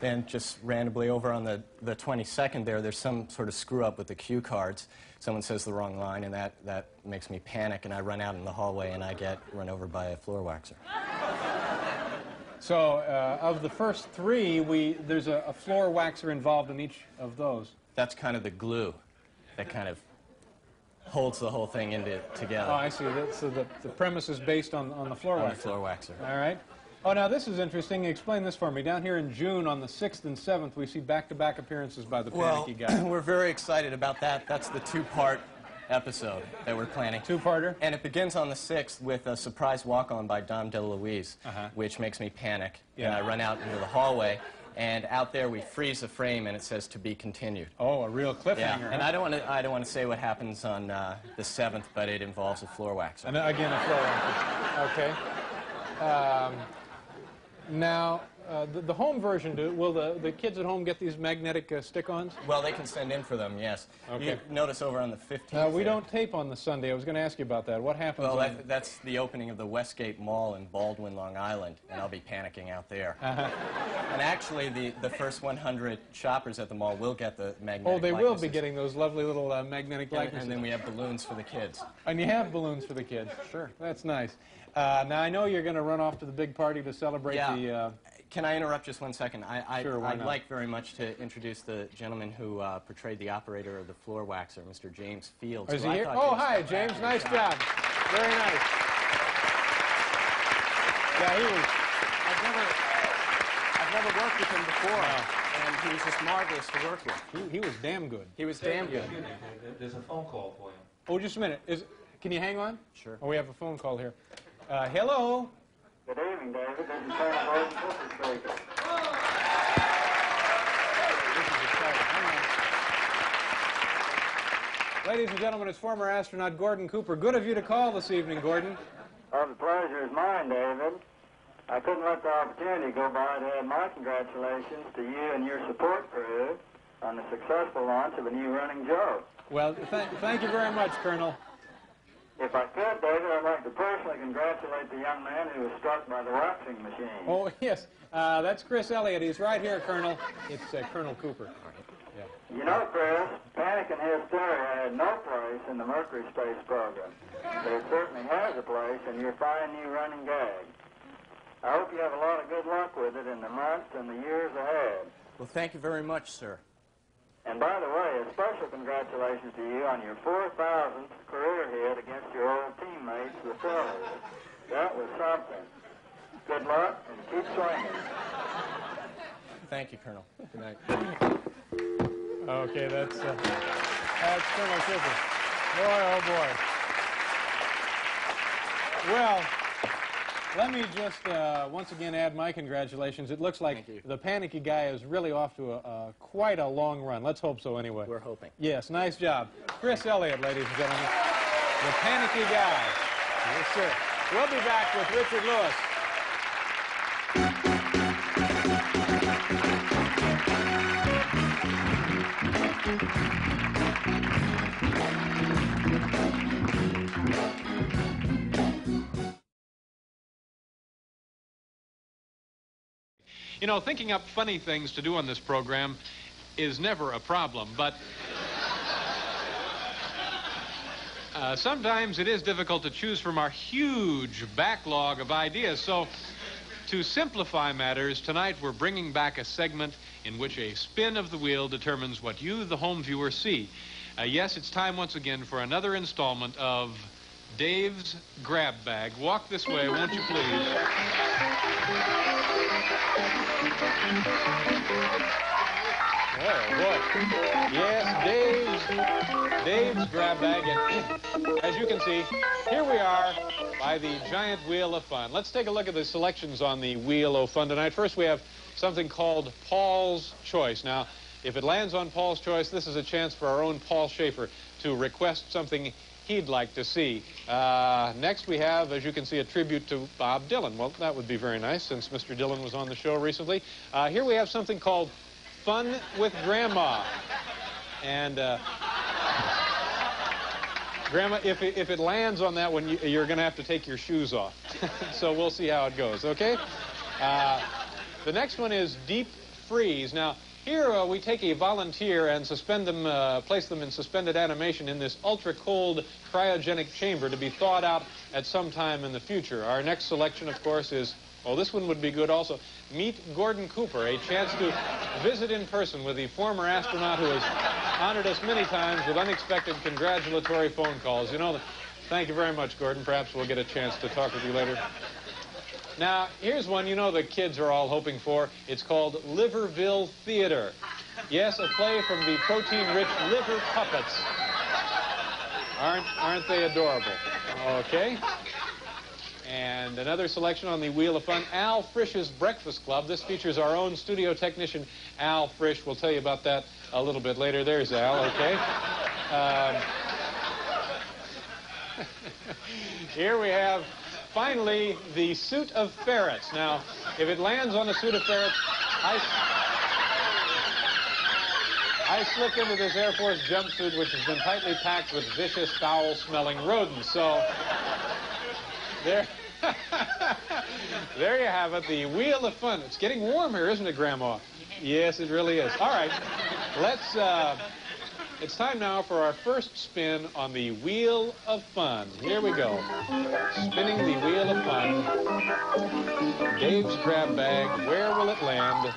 Then just randomly over on the 22nd there's some sort of screw-up with the cue cards. Someone says the wrong line, and that makes me panic, and I run out in the hallway, and I get run over by a floor waxer. So of the first 3, there's a floor waxer involved in each of those. That's kind of the glue that kind of holds the whole thing together. Oh, I see. So the premise is based on the floor waxer. On the floor waxer. All right. Oh, now this is interesting. Explain this for me. Down here in June, on the 6th and 7th, we see back-to-back appearances by the Panicky Guy. Well, we're very excited about that. That's the 2-part episode that we're planning. 2-parter? And it begins on the 6th with a surprise walk-on by Dom DeLuise, which makes me panic. Yeah. And I run out into the hallway. And out there, we freeze the frame, and it says, "To be continued." Oh, a real cliffhanger. Yeah. And I don't want to say what happens on the 7th, but it involves a floor waxer. And again, a floor waxer. Okay. Now, the home version, will the kids at home get these magnetic stick-ons? Well, they can send in for them, yes. Okay. You notice over on the 15th... we don't tape on the Sunday. I was going to ask you about that. What happens? Well, that's the opening of the Westgate Mall in Baldwin, Long Island, and I'll be panicking out there. Uh-huh. And actually, the first 100 shoppers at the mall will get the magnetic likenesses. Will be getting those lovely little magnetic likenesses. And then we have balloons for the kids. And you have balloons for the kids. Sure. That's nice. Now, I know you're going to run off to the big party to celebrate the... Can I interrupt just 1 second? I'd like very much to introduce the gentleman who portrayed the operator of the floor waxer, Mr. James Fields. Is he here? Oh, hi, James. Nice job. Very nice. Yeah, he was... I've never worked with him before, and he was just marvelous to work with. He was damn good. He was damn good. There's a phone call for him. Oh, just a minute. Can you hang on? Sure. Oh, we have a phone call here. Hello? Good evening, David. This is Gordon Cooper speaking. This is exciting. Hang on. Ladies and gentlemen, it's former astronaut Gordon Cooper. Good of you to call this evening, Gordon. The pleasure is mine, David. I couldn't let the opportunity go by to add my congratulations to you and your support crew on the successful launch of a new running joke. Well, thank you very much, Colonel. If I could, David, I'd like to personally congratulate the young man who was struck by the waxing machine. Oh, yes. That's Chris Elliott. He's right here, Colonel. It's Colonel Cooper. Yeah. You know, Chris, panic and hysteria had no place in the Mercury space program. But it certainly has a place in your fine new running gag. I hope you have a lot of good luck with it in the months and the years ahead. Well, thank you very much, sir. And by the way, a special congratulations to you on your 4,000th career hit against your old teammates, the Phillies. That was something. Good luck, and keep swinging. Thank you, Colonel. Good night. Okay, that's Colonel Cooper. Boy, oh boy. Well, let me just once again add my congratulations. It looks like the panicky guy is really off to quite a long run. Let's hope so anyway. We're hoping. Yes, nice job. Chris Elliott, ladies and gentlemen. The panicky guy. Yes, sir. We'll be back with Richard Lewis. You know, thinking up funny things to do on this program is never a problem, but sometimes it is difficult to choose from our huge backlog of ideas. So, to simplify matters, tonight we're bringing back a segment in which a spin of the wheel determines what you, the home viewer, see. Yes, it's time once again for another installment of Dave's Grab Bag. Walk this way, won't you please? Oh, boy. Yes, Dave's Grab Bag. And as you can see, here we are by the giant wheel of fun. Let's take a look at the selections on the wheel of fun tonight. First, we have something called Paul's Choice. Now, if it lands on Paul's Choice, this is a chance for our own Paul Schaefer to request something he'd like to see. Next we have, as you can see, a tribute to Bob Dylan. Well, that would be very nice, since Mr. Dylan was on the show recently. Here we have something called Fun with Grandma. And Grandma, if it lands on that one, you're going to have to take your shoes off. So we'll see how it goes, okay? The next one is Deep Freeze. Now, here we take a volunteer and suspend them, place them in suspended animation in this ultra-cold cryogenic chamber to be thawed out at some time in the future. Our next selection, of course, is, oh, this one would be good also, Meet Gordon Cooper, a chance to visit in person with the former astronaut who has honored us many times with unexpected congratulatory phone calls. You know, thank you very much, Gordon. Perhaps we'll get a chance to talk with you later. Now, here's one you know the kids are all hoping for. It's called Liverville Theater. Yes, a play from the protein-rich liver puppets. Aren't they adorable? Okay. And another selection on the Wheel of Fun, Al Frisch's Breakfast Club. This features our own studio technician, Al Frisch. We'll tell you about that a little bit later. There's Al, okay. Here we have Finally, the suit of ferrets. Now, if it lands on a suit of ferrets, I slip into this Air Force jumpsuit, which has been tightly packed with vicious, foul-smelling rodents. So, there, there you have it, the wheel of fun. It's getting warm here, isn't it, Grandma? Yes, it really is. All right, let's, it's time now for our first spin on the Wheel of Fun. Here we go. Spinning the Wheel of Fun. Dave's grab bag, where will it land?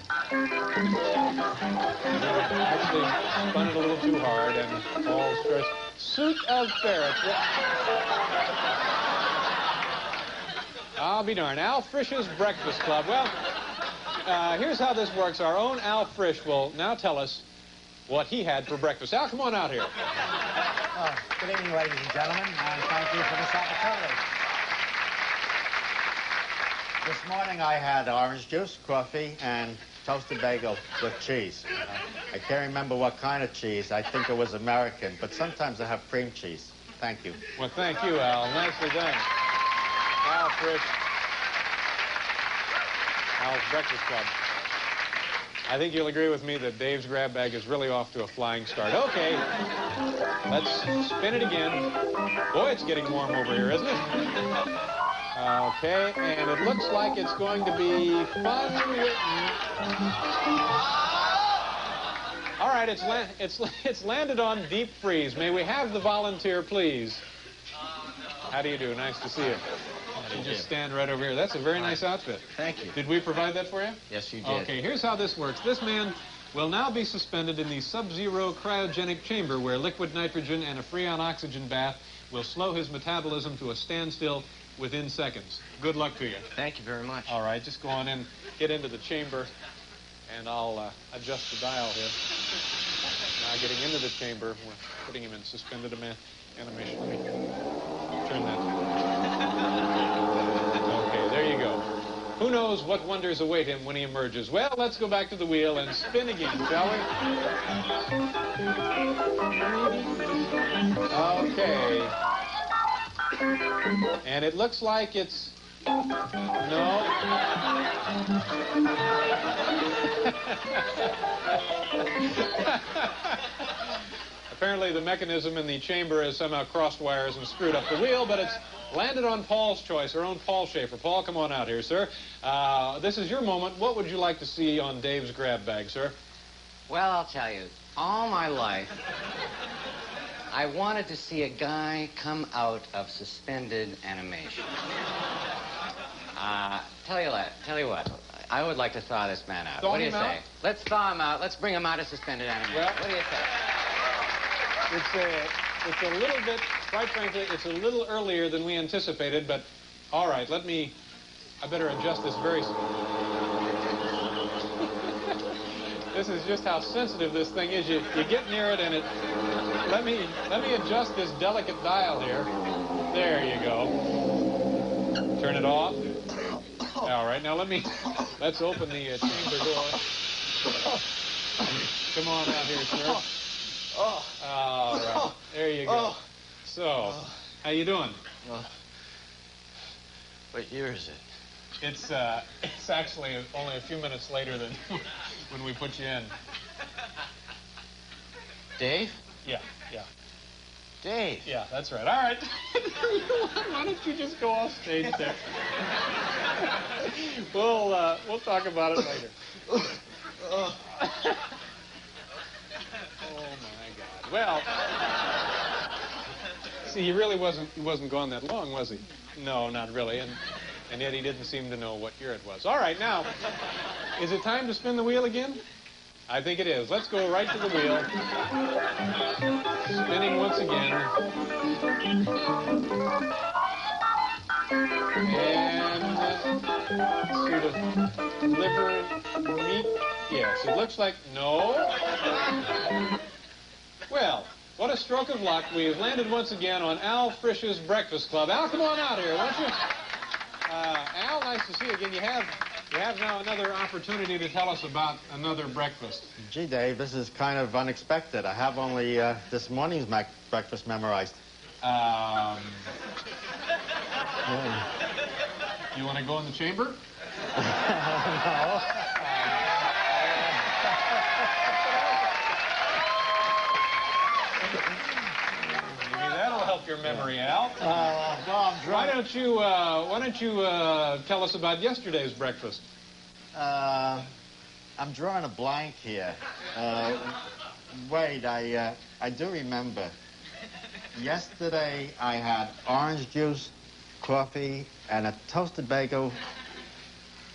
Actually spun it a little too hard and falls first. Suit of ferrets. I'll be darned. Al Frisch's Breakfast Club. Well, here's how this works. Our own Al Frisch will now tell us what he had for breakfast. Al, come on out here. Oh, good evening, ladies and gentlemen, and thank you for this opportunity. This morning I had orange juice, coffee, and toasted bagel with cheese. I can't remember what kind of cheese. I think it was American, but sometimes I have cream cheese. Thank you. Well, thank you, Al. Nicely done. Al Frisch. Al's Breakfast Club. I think you'll agree with me that Dave's grab bag is really off to a flying start. Okay, let's spin it again. Boy, it's getting warm over here, isn't it? Okay, and it looks like it's going to be fun. All right, it's landed on deep freeze. May we have the volunteer, please? How do you do? Nice to see you. You just stand right over here. That's a very nice outfit. Thank you. Did we provide that for you? Yes, you did. Okay, here's how this works. This man will now be suspended in the sub-zero cryogenic chamber where liquid nitrogen and a freon oxygen bath will slow his metabolism to a standstill within seconds. Good luck to you. Thank you very much. All right, just go on in, get into the chamber, and I'll adjust the dial here. Now getting into the chamber, we're putting him in suspended animation. Let me turn that down. There you go. Who knows what wonders await him when he emerges? Well, let's go back to the wheel and spin again, shall we? Okay. And it looks like it's... No. Apparently the mechanism in the chamber has somehow crossed wires and screwed up the wheel, but it's landed on Paul's choice, our own Paul Schaefer. Paul, come on out here, sir. This is your moment. What would you like to see on Dave's grab bag, sir? Well, I'll tell you, all my life, I wanted to see a guy come out of suspended animation. Tell you what, I would like to thaw this man out. What do you say? Let's thaw him out. Let's bring him out of suspended animation. Well, what do you say? It's a little bit, quite frankly, it's a little earlier than we anticipated, but all right, I better adjust this very soon. This is just how sensitive this thing is. You get near it and it, let me adjust this delicate dial here. There you go. Turn it off. All right, now let's open the chamber door. Come on out here, sir. Oh. All right. There you go. Oh. So, how you doing? Well, what year is it? It's actually only a few minutes later than when we put you in. Dave? Yeah. Dave? Yeah, that's right. All right. Why don't you just go off stage there? We'll talk about it later. Well, see, he really wasn't gone that long, was he? No, not really, and yet he didn't seem to know what year it was. All right, now, is it time to spin the wheel again? I think it is. Let's go right to the wheel. Spinning once again. And sort of liver, meat, yes, it looks like no. Well, what a stroke of luck. We've landed once again on Al Frisch's Breakfast Club. Al, come on out here, won't you? Al, nice to see you again. You have now another opportunity to tell us about another breakfast. Gee, Dave, this is kind of unexpected. I have only this morning's breakfast memorized. You want to go in the chamber? No. Maybe that'll help your memory out. Why don't you tell us about yesterday's breakfast? I'm drawing a blank here. Wait, I do remember. Yesterday, I had orange juice, coffee, and a toasted bagel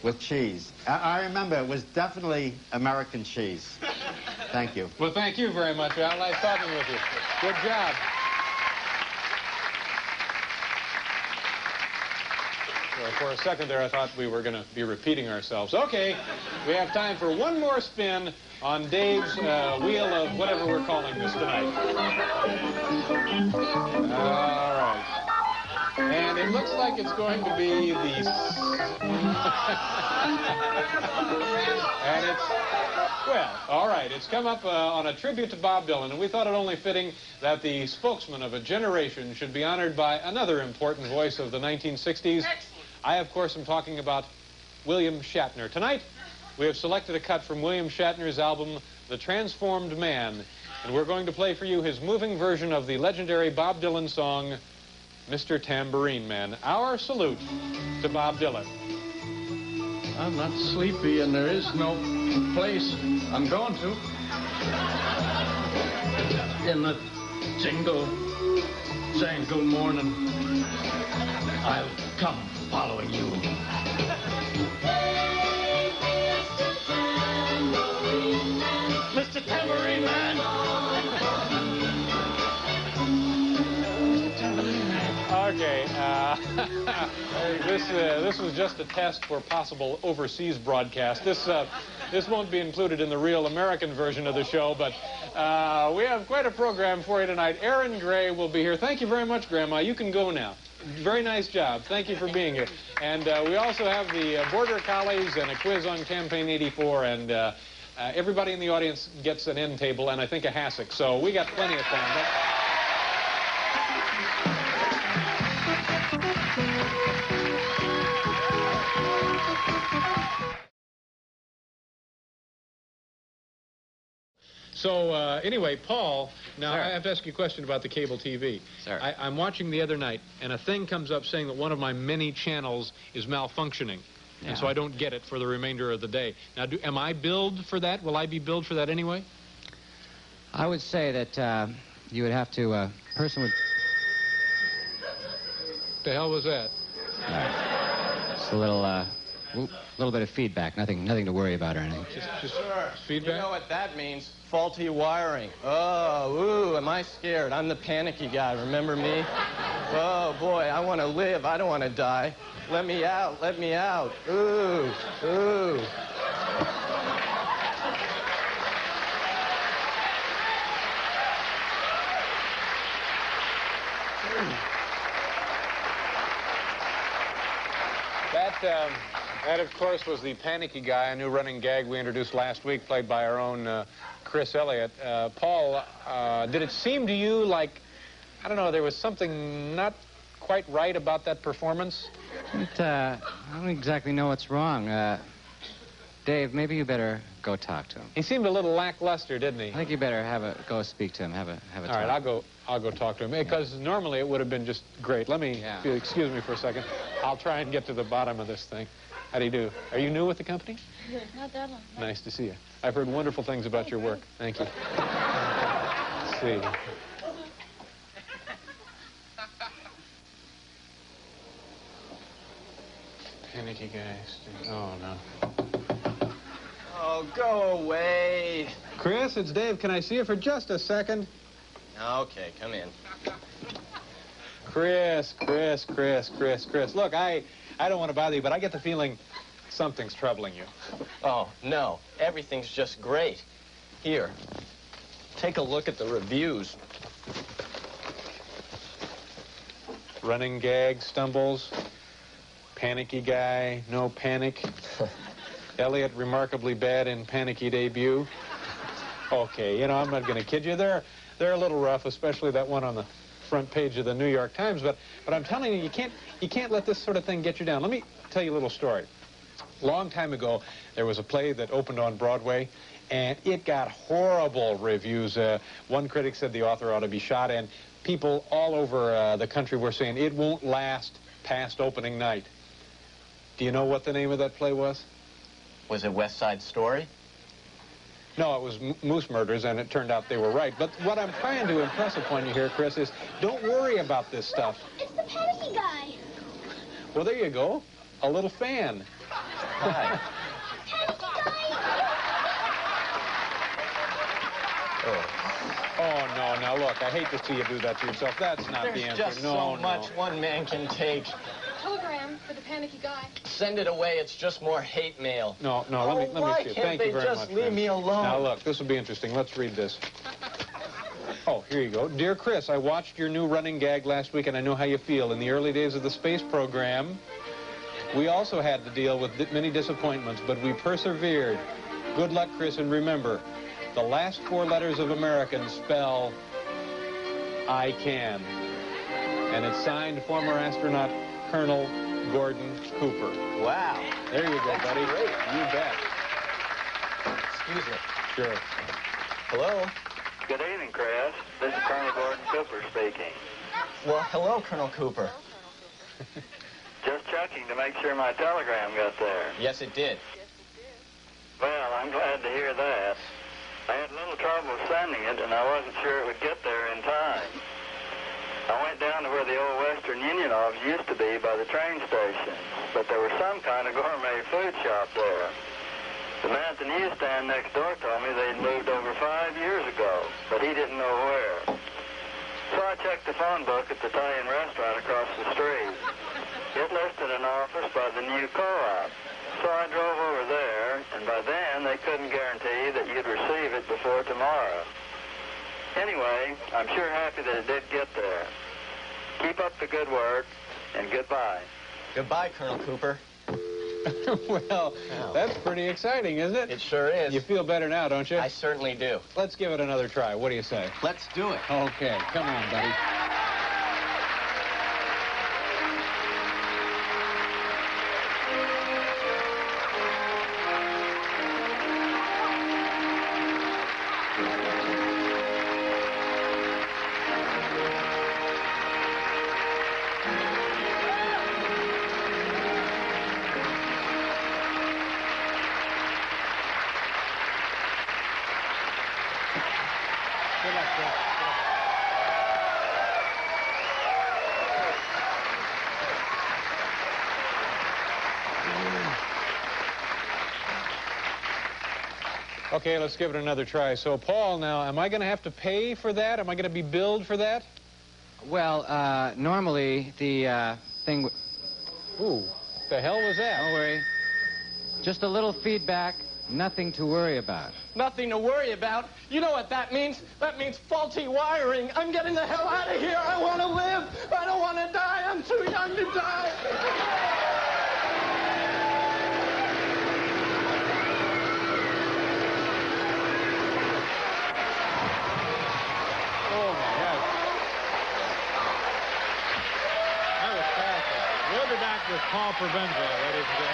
with cheese. I remember it was definitely American cheese. Thank you. Well, thank you very much. I like talking with you. Good job. Well, for a second there, I thought we were going to be repeating ourselves. Okay, we have time for one more spin on Dave's wheel of whatever we're calling this tonight. All right. And it looks like it's going to be the... and it's... Well, all right, it's come up on a tribute to Bob Dylan, and we thought it only fitting that the spokesman of a generation should be honored by another important voice of the 1960s. Excellent. I, of course, am talking about William Shatner. Tonight, we have selected a cut from William Shatner's album, The Transformed Man, and we're going to play for you his moving version of the legendary Bob Dylan song, Mr. Tambourine Man. Our salute to Bob Dylan. I'm not sleepy and there is no place I'm going to. In the jingle, jangle morning, I'll come following you. Hey, Mr. Tambourine Man. Mr. Tambourine Man. Okay, this was just a test for possible overseas broadcast. This won't be included in the real American version of the show, but we have quite a program for you tonight. Erin Gray will be here. Thank you very much, Grandma. You can go now. Very nice job. Thank you for being here. And we also have the Border Collies and a quiz on Campaign 84, and everybody in the audience gets an end table and I think a hassock, so we got plenty of time. So, anyway, Paul, now I have to ask you a question about the cable TV. I'm watching the other night, and a thing comes up saying that one of my many channels is malfunctioning, and so I don't get it for the remainder of the day. Now, am I billed for that? Will I be billed for that anyway? I would say that you would have to, person would... The hell was that? It's a little, little bit of feedback. Nothing to worry about or anything. Just feedback. You know what that means? Faulty wiring. Oh, ooh, am I scared? I'm the panicky guy. Remember me? Oh boy, I want to live. I don't want to die. Let me out. Let me out. Ooh, ooh. That, of course, was the panicky guy, a new running gag we introduced last week, played by our own Chris Elliott. Paul, did it seem to you like, I don't know, there was something not quite right about that performance? I don't exactly know what's wrong. Dave, maybe you better go talk to him. He seemed a little lackluster, didn't he? I think you better go speak to him. Have a talk. All right, I'll go talk to him because normally it would have been just great. Let me excuse me for a second. I'll try and get to the bottom of this thing. How do you do? Are you new with the company? Not that long. Nice to see you. I've heard wonderful things about your work. Thank you. Let's see. Panicky guys. Oh no. Oh, go away. Chris, it's Dave. Can I see you for just a second? Okay, come in. Chris. Look, I don't want to bother you, but I get the feeling something's troubling you. Oh, no. Everything's just great. Here, take a look at the reviews. Running gag, stumbles, panicky guy, no panic. Elliott remarkably bad in panicky debut. Okay, you know, I'm not going to kid you. They're a little rough, especially that one on the front page of the New York Times, but I'm telling you, you can't let this sort of thing get you down. Let me tell you a little story. A long time ago, there was a play that opened on Broadway, and it got horrible reviews. One critic said the author ought to be shot, and people all over the country were saying it won't last past opening night. Do you know what the name of that play was? Was it West Side Story? No, it was Moose Murders, and it turned out they were right. But what I'm trying to impress upon you here, Chris, is don't worry about this stuff. It's the Panicky guy. Well, there you go. A little fan. Hi. Oh, no, now, look, I hate to see you do that to yourself. That's not the answer. There's just so much one man can take. Telegram for the Panicky guy. Send it away. It's just more hate mail. No, no, let me see it. Thank you very much. Why can't they just leave me alone? Now, look, this will be interesting. Let's read this. Oh, here you go. Dear Chris, I watched your new running gag last week, and I know how you feel. In the early days of the space program, we also had to deal with many disappointments, but we persevered. Good luck, Chris, and remember, the last four letters of American spell I can. And it's signed former astronaut Colonel Gordon Cooper. Wow. There you go, that's buddy. Great. You bet. Excuse me. Sure. Hello? Good evening, Chris. This is Colonel Gordon Cooper speaking. Well, hello, Colonel Cooper. Just checking to make sure my telegram got there. Yes, it did. Well, I'm glad to hear that. I had a little trouble sending it, and I wasn't sure it would get there in time. I went down to where the old Western Union office used to be by the train station, but there was some kind of gourmet food shop there. The man at the newsstand next door told me they'd moved over 5 years ago, but he didn't know where. So I checked the phone book at the Italian restaurant across the street. It listed an office by the new co-op. So I drove over there, and by then they couldn't guarantee that you'd receive it before tomorrow. Anyway, I'm sure happy that it did get there. Keep up the good work, and goodbye. Goodbye, Colonel Cooper. Well, that's pretty exciting, isn't it? It sure is. You feel better now, don't you? I certainly do. Let's give it another try. What do you say? Let's do it. Okay, come on, buddy. Okay, let's give it another try. So, Paul, now, am I going to have to pay for that? Am I going to be billed for that? Well, normally the thing... Ooh, the hell was that? Don't worry. Just a little feedback, nothing to worry about. Nothing to worry about? You know what that means? That means faulty wiring. I'm getting the hell out of here. I want to live. I don't want to die. I'm too young to die. With Paul Provenza, ladies and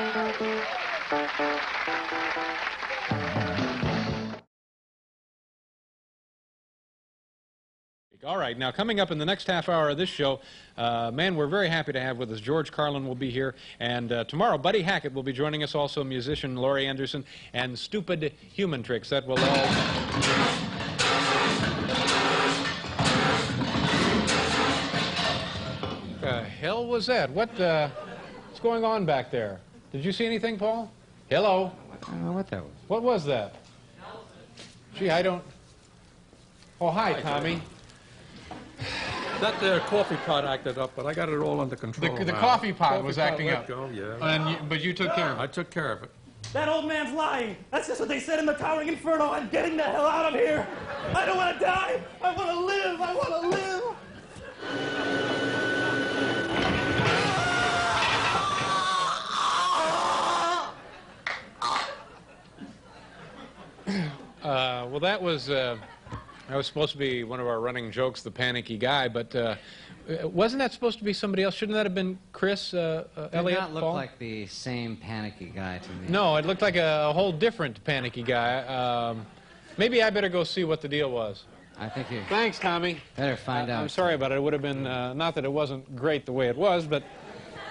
gentlemen. Panicky guy. All right, now coming up in the next half hour of this show, man, we're very happy to have with us George Carlin will be here, and tomorrow Buddy Hackett will be joining us, also musician Laurie Anderson, and Stupid Human Tricks. That will all... hell was that? What's going on back there? Did you see anything, Paul? Hello? I don't know what that was. What was that? Gee, I don't... Oh, hi, Tommy. That there coffee pot acted up, but I got it all under control. The coffee pot was acting up. Go, yeah. But you took care of it. I took care of it. That old man's lying. That's just what they said in the Towering Inferno. I'm getting the hell out of here. I don't want to die. I want to live. I want to live. Well, that was That was supposed to be one of our running jokes, the panicky guy, but wasn't that supposed to be somebody else? Shouldn't that have been Chris Elliott? It did not look like the same panicky guy to me. No, it looked like a whole different panicky guy. Maybe I better go see what the deal was. I think you... Thanks, Tommy. Better find out. I'm sorry about it. It would have been, not that it wasn't great the way it was, but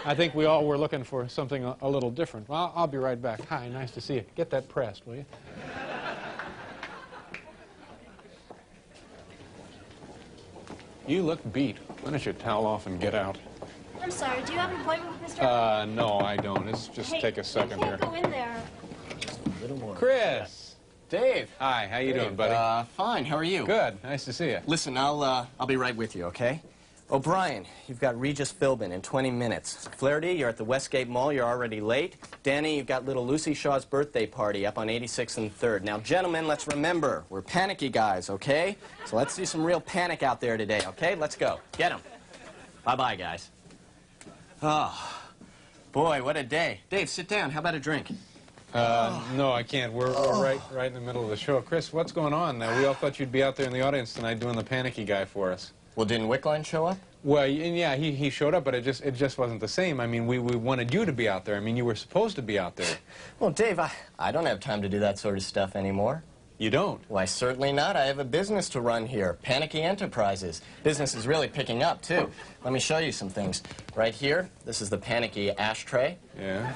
I think we all were looking for something a little different. Well, I'll be right back. Hi, nice to see you. Get that pressed, will you? You look beat. Why don't you towel off and get out? I'm sorry, do you have an appointment with Mr. No, I don't. It's just take a second here. Go in there. Just a little more. Chris. Dave. Hi, how you doing, buddy? Fine, how are you? Good, nice to see you. Listen, I'll be right with you, okay? O'Brien, you've got Regis Philbin in 20 minutes. Flaherty, you're at the Westgate Mall, you're already late. Danny, you've got little Lucy Shaw's birthday party up on 86th and 3rd. Now, gentlemen, let's remember, we're panicky guys, okay? So let's do some real panic out there today, okay? Let's go. Get them. Bye-bye, guys. Oh, boy, what a day. Dave, sit down. How about a drink? No, I can't. We're right in the middle of the show. Chris, what's going on? We all thought you'd be out there in the audience tonight doing the panicky guy for us. Well, didn't Wickline show up? Well, yeah, he showed up, but it just wasn't the same. I mean, we wanted you to be out there. I mean, you were supposed to be out there. Well, Dave, I don't have time to do that sort of stuff anymore. You don't? Why, certainly not. I have a business to run here, Panicky Enterprises. Business is really picking up, too. Let me show you some things. Right here, this is the Panicky ashtray. Yeah.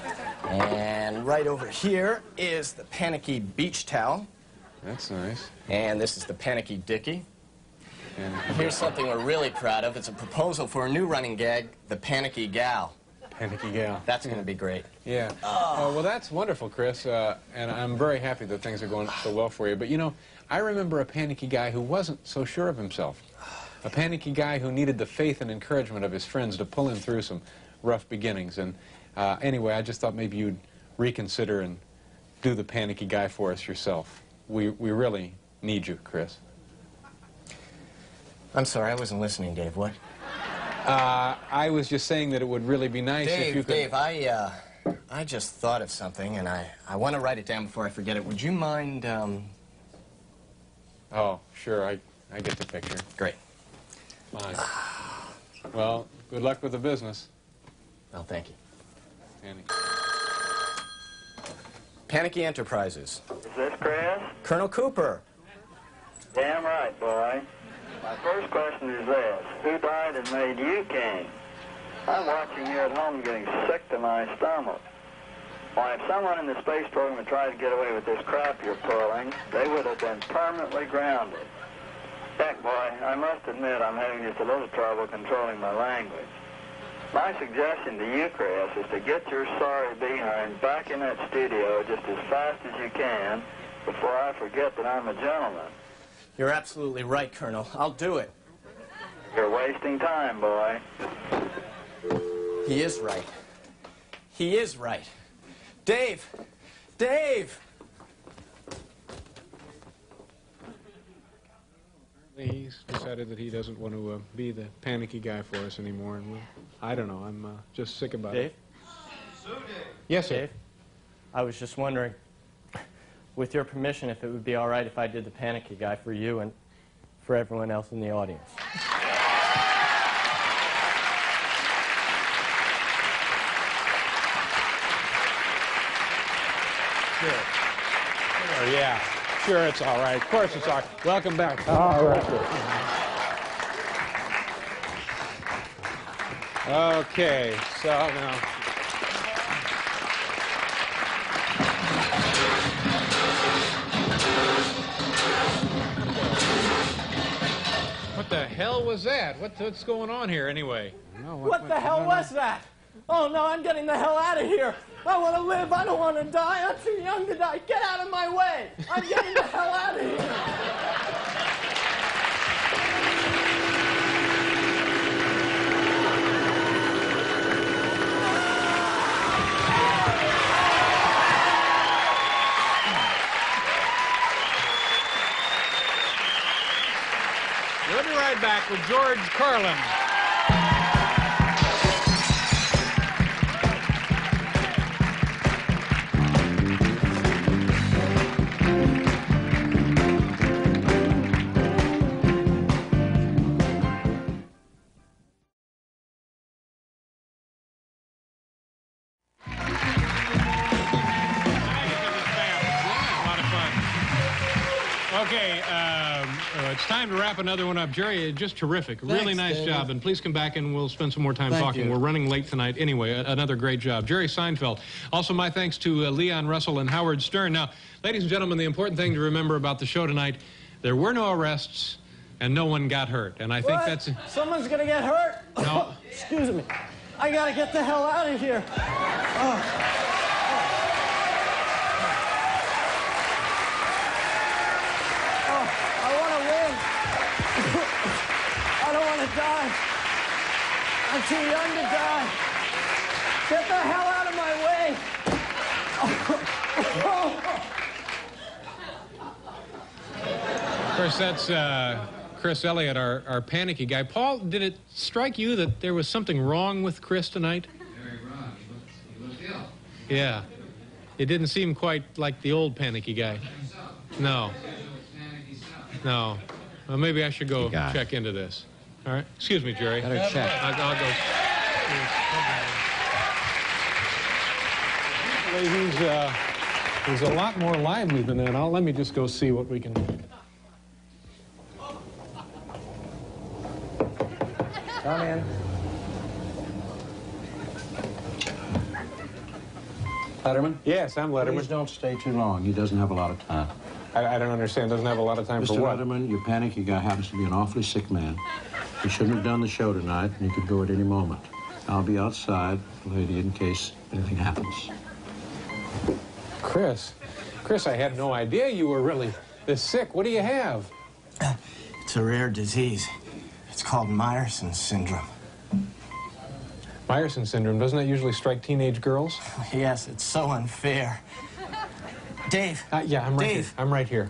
And right over here is the Panicky beach towel. That's nice. And this is the Panicky dickie. Here's something we're really proud of. It's a proposal for a new running gag, the Panicky Gal. Panicky Gal. That's going to be great. Yeah. Oh. Well, that's wonderful, Chris, and I'm very happy that things are going so well for you. But, you know, I remember a panicky guy who wasn't so sure of himself, a panicky guy who needed the faith and encouragement of his friends to pull him through some rough beginnings. And anyway, I just thought maybe you'd reconsider and do the panicky guy for us yourself. We really need you, Chris. I'm sorry, I wasn't listening, Dave. What? I was just saying that it would really be nice if you could... Dave, I just thought of something, and I want to write it down before I forget it. Would you mind, Oh, sure, I get the picture. Great. Fine. Well, good luck with the business. Well, thank you. Sandy. Panicky Enterprises. Is this Chris? Colonel Cooper. Damn right, boy. My first question is this. Who died and made you king? I'm watching you at home getting sick to my stomach. Why, if someone in the space program had tried to get away with this crap you're pulling, they would have been permanently grounded. Heck, boy, I must admit I'm having just a little trouble controlling my language. My suggestion to you, Chris, is to get your sorry behind back in that studio just as fast as you can before I forget that I'm a gentleman. You're absolutely right, Colonel. I'll do it. You're wasting time, boy. He is right. He is right. Dave! Dave! He's decided that he doesn't want to be the panicky guy for us anymore, and I don't know. I'm just sick about it. Dave? Yes, sir. Dave, I was just wondering, with your permission, if it would be all right if I did the panicky guy for you and for everyone else in the audience. Sure. Yeah. Sure, it's all right. Of course it's all right. Welcome back. All right. Okay. So now... What the hell was that? What's going on here, anyway? No, what the hell was that? Oh, no, I'm getting the hell out of here. I want to live. I don't want to die. I'm too young to die. Get out of my way. I'm getting the hell out of here. We'll be right back with George Carlin. Okay, it's time to wrap another one up. Jerry, just terrific. Thanks, really nice job. And please come back and we'll spend some more time talking. We're running late tonight anyway. Another great job. Jerry Seinfeld. Also, my thanks to Leon Russell and Howard Stern. Now, ladies and gentlemen, the important thing to remember about the show tonight, there were no arrests and no one got hurt. And I think that's... Someone's going to get hurt? No. Excuse me. I got to get the hell out of here. Oh. Die. I'm too young to die. Get the hell out of my way. Of course, that's Chris Elliott, our panicky guy. Paul, did it strike you that there was something wrong with Chris tonight? Very wrong. He looked ill. Yeah. It didn't seem quite like the old panicky guy. No. No. Well, maybe I should go check into this. All right. Excuse me, Jerry. Better check. I'll go. He's a lot more lively than that. Let me just go see what we can do. Come in. Letterman? Yes, I'm Letterman. Please don't stay too long. He doesn't have a lot of time. I don't understand. Doesn't have a lot of time for what? Mr. Letterman, your panicky guy happens to be an awfully sick man. He shouldn't have done the show tonight, and he could go at any moment. I'll be outside, lady, in case anything happens. Chris, I had no idea you were really this sick. What do you have? It's a rare disease. It's called Meyerson syndrome. Meyerson syndrome, doesn't that usually strike teenage girls? Yes, it's so unfair. Dave. Yeah, I'm right here.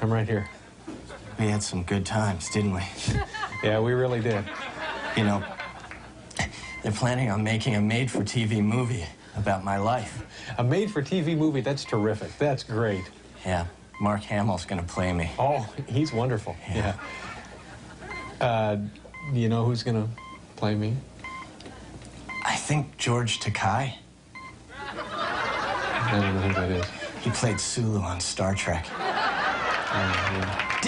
I'm right here. We had some good times, didn't we? Yeah, we really did. You know, they're planning on making a made-for-TV movie about my life. A made-for-TV movie? That's terrific. That's great. Yeah, Mark Hamill's going to play me. Oh, he's wonderful. Yeah. You know who's going to play me? I think George Takei. I don't know who that is. He played Sulu on Star Trek. Yeah.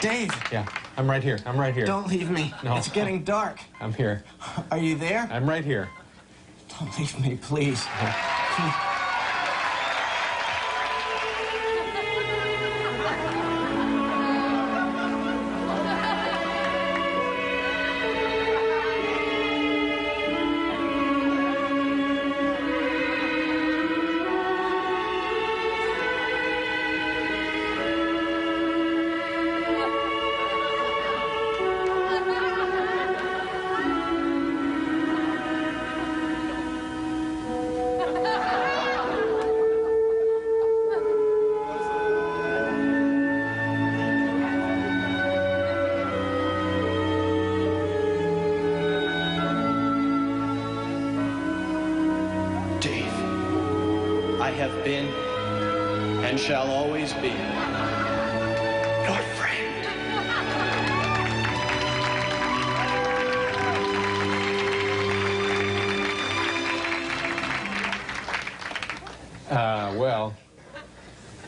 Dave. Yeah, I'm right here. Don't leave me. No. It's getting dark. I'm here. Are you there? I'm right here. Don't leave me, please. Yeah. Shall always be your friend. Well,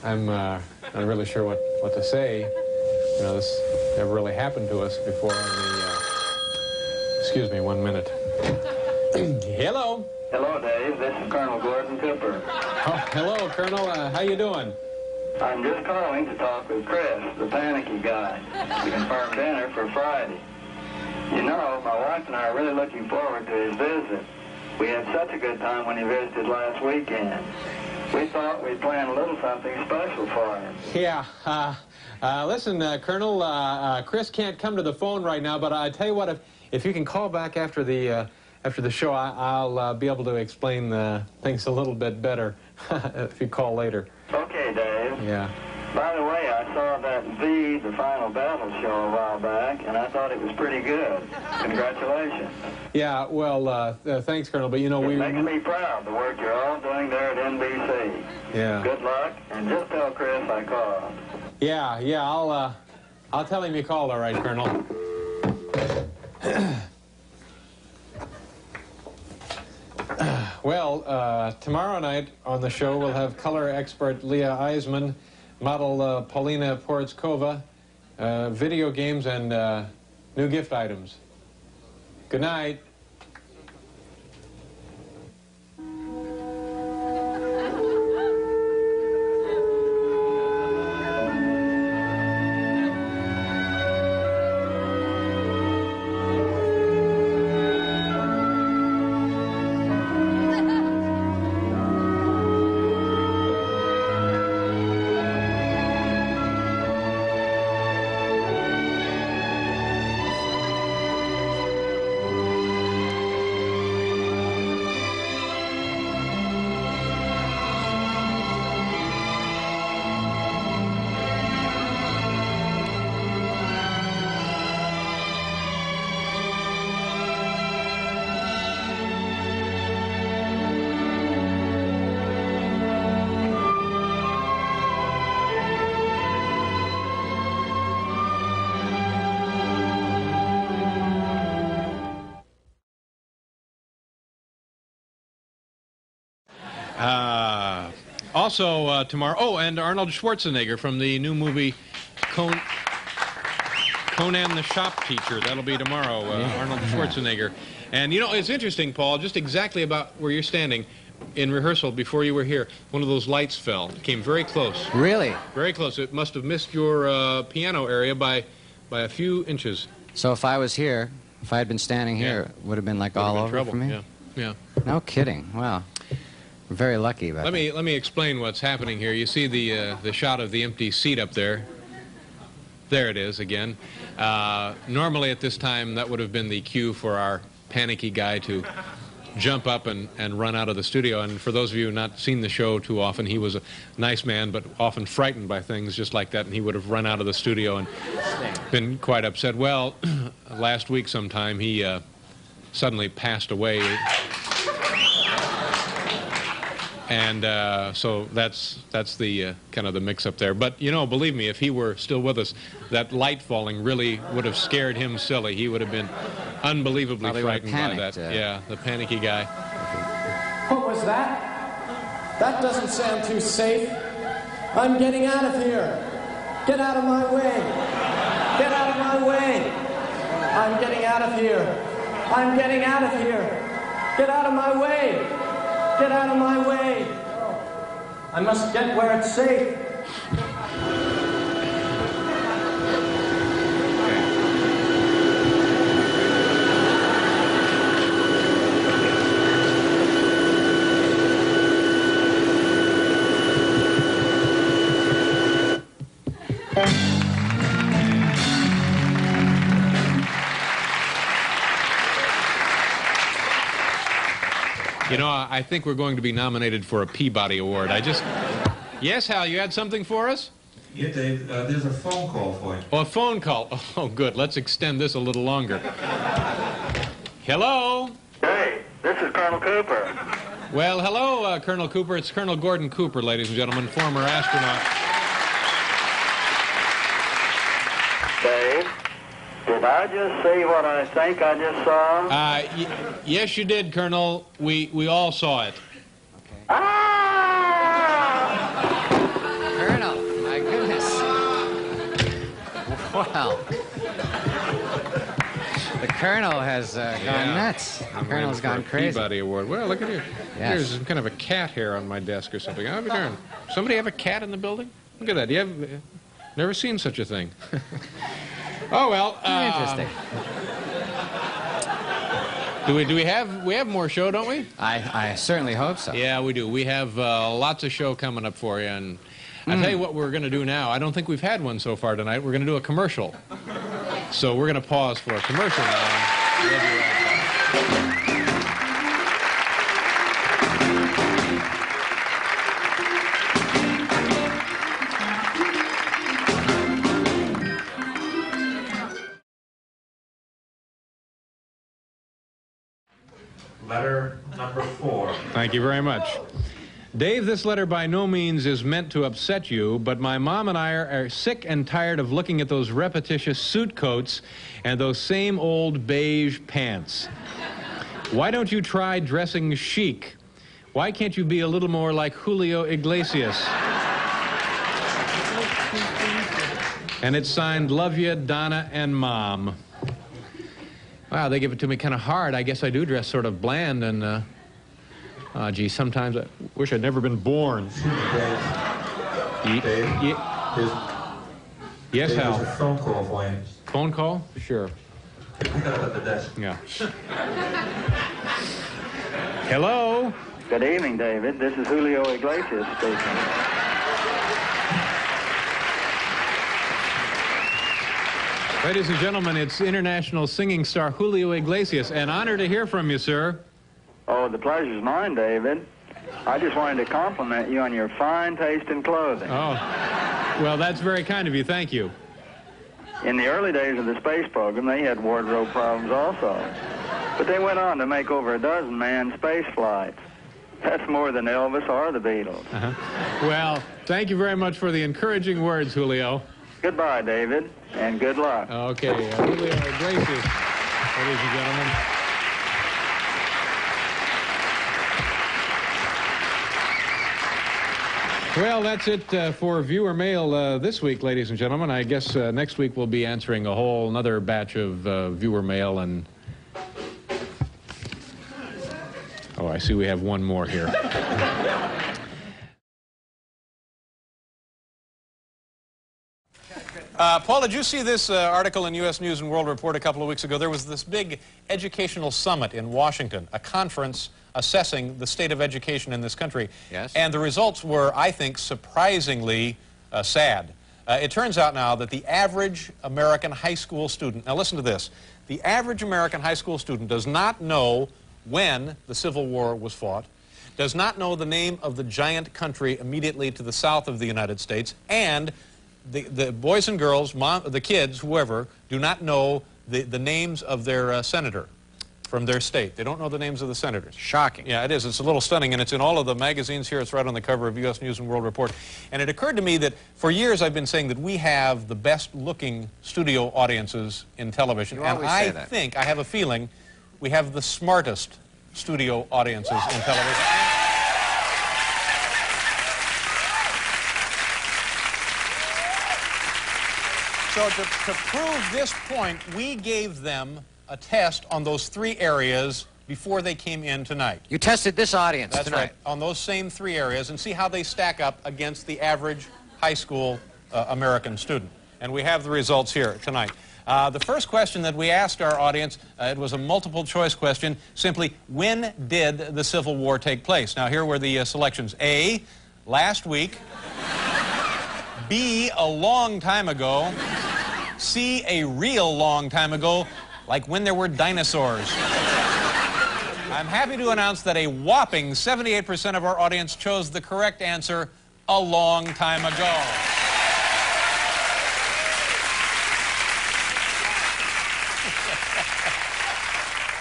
I'm not really sure what to say. You know, this never really happened to us before. Excuse me, 1 minute. Hello. Hello, Dave. This is Colonel Gordon Cooper. Oh, hello, Colonel. How you doing? I'm just calling to talk with Chris, the panicky guy, to confirm dinner for Friday. You know, my wife and I are really looking forward to his visit. We had such a good time when he visited last weekend. We thought we'd plan a little something special for him. Yeah. Listen, Colonel, Chris can't come to the phone right now, but I tell you what, if you can call back after the show, I'll be able to explain things a little bit better if you call later. Okay, Dave. Yeah. By the way, I saw that The Final Battle show a while back, and I thought it was pretty good. Congratulations. Yeah, well, thanks, Colonel, but you know we... It makes me proud, the work you're all doing there at NBC. Yeah. Good luck, and just tell Chris I called. Yeah, I'll tell him you called, all right, Colonel. Well, tomorrow night on the show, we'll have color expert Leah Eisman model Paulina Porizkova, video games, and new gift items. Good night. Also tomorrow, and Arnold Schwarzenegger from the new movie Conan the Shop Teacher. That'll be tomorrow, Arnold Schwarzenegger. And you know, it's interesting, Paul, just exactly about where you're standing. In rehearsal, before you were here, one of those lights fell. It came very close. Really? Very close. It must have missed your piano area by a few inches. So if I was here, if I had been standing here, it would have been like all over trouble for me? Yeah. No kidding. Wow. Very lucky about that. Let me explain what's happening here. You see the shot of the empty seat up there. There it is again. Normally at this time that would have been the cue for our panicky guy to jump up and run out of the studio. And for those of you who not seen the show too often, he was a nice man but often frightened by things just like that, and he would have run out of the studio and been quite upset. Well, last week sometime he suddenly passed away. And so that's the kind of the mix-up there. But, you know, believe me, if he were still with us, that light falling really would have scared him silly. He would have been unbelievably frightened by that. Yeah, the panicky guy. What was that? That doesn't sound too safe. I'm getting out of here. Get out of my way. Get out of my way. I'm getting out of here. I'm getting out of here. Get out of my way. Get out of my way. I must get where it's safe. You know, I think we're going to be nominated for a Peabody Award. Yes, Hal, you had something for us? Yeah, Dave, there's a phone call for you. Oh, a phone call. Oh, good. Let's extend this a little longer. Hello? Hey, this is Colonel Cooper. Well, hello, Colonel Cooper. It's Colonel Gordon Cooper, ladies and gentlemen, former astronaut. Dave, did I just see what I think I just saw? Yes, you did, Colonel. We all saw it. Okay. Ah! Colonel, my goodness. Wow. The Colonel has gone nuts. The Colonel's gone crazy. Peabody Award. Well, look at here. Yes. There's kind of a cat hair on my desk or something. I'll be darned. Somebody have a cat in the building? Look at that. You have never seen such a thing. Oh well. Interesting. Do we have more show, don't we? I certainly hope so. Yeah, we do. We have lots of show coming up for you, and I tell you what we're going to do now. I don't think we've had one so far tonight. We're going to do a commercial. So we're going to pause for a commercial now. Letter number 4. Thank you very much. Dave, this letter by no means is meant to upset you, but my mom and I are sick and tired of looking at those repetitious suit coats and those same old beige pants. Why don't you try dressing chic? Why can't you be a little more like Julio Iglesias? And it's signed, Love Ya, Donna and Mom. Wow, they give it to me kind of hard. I guess I do dress sort of bland, and, gee, sometimes I wish I'd never been born. Yes, Hal? There's a phone call for you. Phone call? Sure. I got it at the desk. Yeah. Hello? Good evening, David. This is Julio Iglesias speaking. Ladies and gentlemen, it's international singing star Julio Iglesias. An honor to hear from you, sir. Oh, the pleasure's mine, David. I just wanted to compliment you on your fine taste in clothing. Oh, well, that's very kind of you. Thank you. In the early days of the space program, they had wardrobe problems also. But they went on to make over a dozen manned space flights. That's more than Elvis or the Beatles. Uh-huh. Well, thank you very much for the encouraging words, Julio. Goodbye, David, and good luck. Okay, Julio Iglesias, ladies and gentlemen. Well, that's it for viewer mail this week, ladies and gentlemen. I guess next week we'll be answering a whole other batch of viewer mail and... Oh, I see we have one more here. Paul, did you see this article in U.S. News & World Report a couple of weeks ago? There was this big educational summit in Washington, a conference assessing the state of education in this country. Yes. And the results were, I think, surprisingly sad. It turns out now that the average American high school student, now listen to this, the average American high school student does not know when the Civil War was fought, does not know the name of the giant country immediately to the south of the United States, and the boys and girls, the kids, whoever, do not know the names of their senator from their state. They don't know the names of the senators. Shocking. Yeah, it is. It's a little stunning, and it's in all of the magazines here. It's right on the cover of U.S. News & World Report. And it occurred to me that for years I've been saying that we have the best-looking studio audiences in television. You always say that. And I think, I have a feeling, we have the smartest studio audiences in television. So to prove this point, we gave them a test on those three areas before they came in tonight. You tested this audience tonight. That's right, on those same three areas, and see how they stack up against the average high school American student. And we have the results here tonight. The first question that we asked our audience, it was a multiple-choice question, simply, when did the Civil War take place? Now, here were the selections. A, last week. B, a long time ago. C, a real long time ago, like when there were dinosaurs. I'm happy to announce that a whopping 78% of our audience chose the correct answer, a long time ago.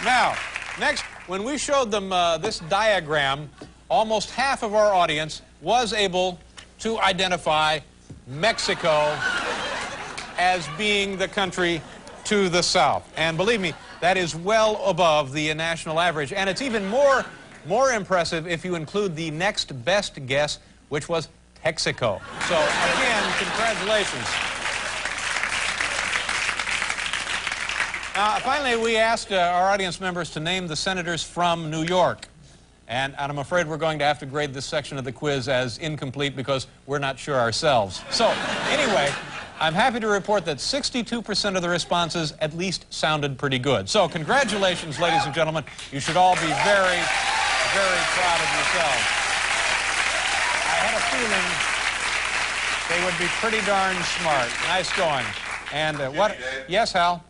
Now, next, when we showed them this diagram, almost half of our audience was able to identify Mexico as being the country to the south. And believe me, that is well above the national average. And it's even more impressive if you include the next best guess, which was Texaco. So, again, congratulations. Finally, we asked our audience members to name the senators from New York. And I'm afraid we're going to have to grade this section of the quiz as incomplete because we're not sure ourselves. So, anyway, I'm happy to report that 62% of the responses at least sounded pretty good. So, congratulations, ladies and gentlemen. You should all be very, very proud of yourselves. I had a feeling they would be pretty darn smart. Nice going. And what... Yes, Hal?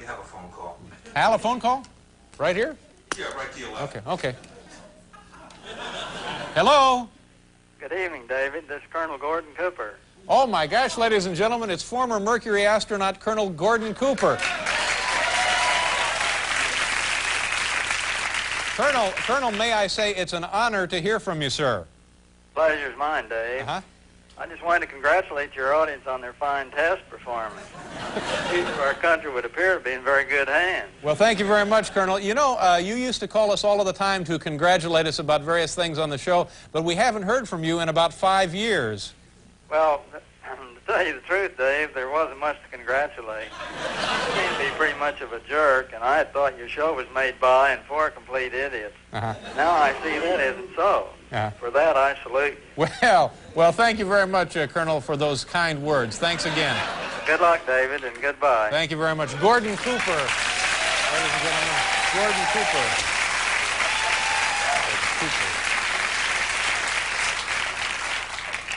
You have a phone call. Hal, a phone call? Right here? Yeah, right to your left. Okay, okay. Hello? Good evening, David. This is Colonel Gordon Cooper. Oh, my gosh, ladies and gentlemen, it's former Mercury astronaut Colonel Gordon Cooper. Colonel, may I say it's an honor to hear from you, sir. Pleasure's mine, Dave. Uh-huh. I just wanted to congratulate your audience on their fine test performance. Our country would appear to be in very good hands. Well, thank you very much, Colonel. You know, you used to call us all of the time to congratulate us about various things on the show, but we haven't heard from you in about 5 years. Well, tell you the truth, Dave, there wasn't much to congratulate. You seemed to be pretty much of a jerk, and I thought your show was made by and for complete idiots. Uh-huh. Now I see that isn't so. Uh-huh. For that, I salute you. Well, thank you very much, Colonel, for those kind words. Thanks again. Good luck, David, and goodbye. Thank you very much. Gordon Cooper, ladies and gentlemen. Gordon Cooper.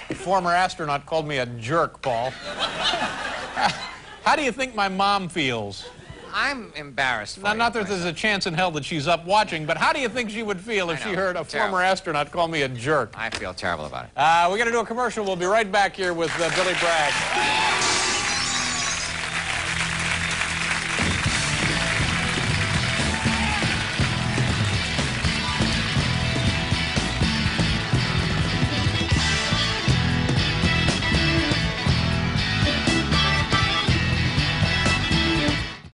A former astronaut called me a jerk, Paul. How do you think my mom feels? I'm embarrassed. Now, not that there's a chance in hell that she's up watching, but how do you think she would feel if she heard a former astronaut call me a jerk? I feel terrible about it. We're going to do a commercial. We'll be right back here with Billy Bragg.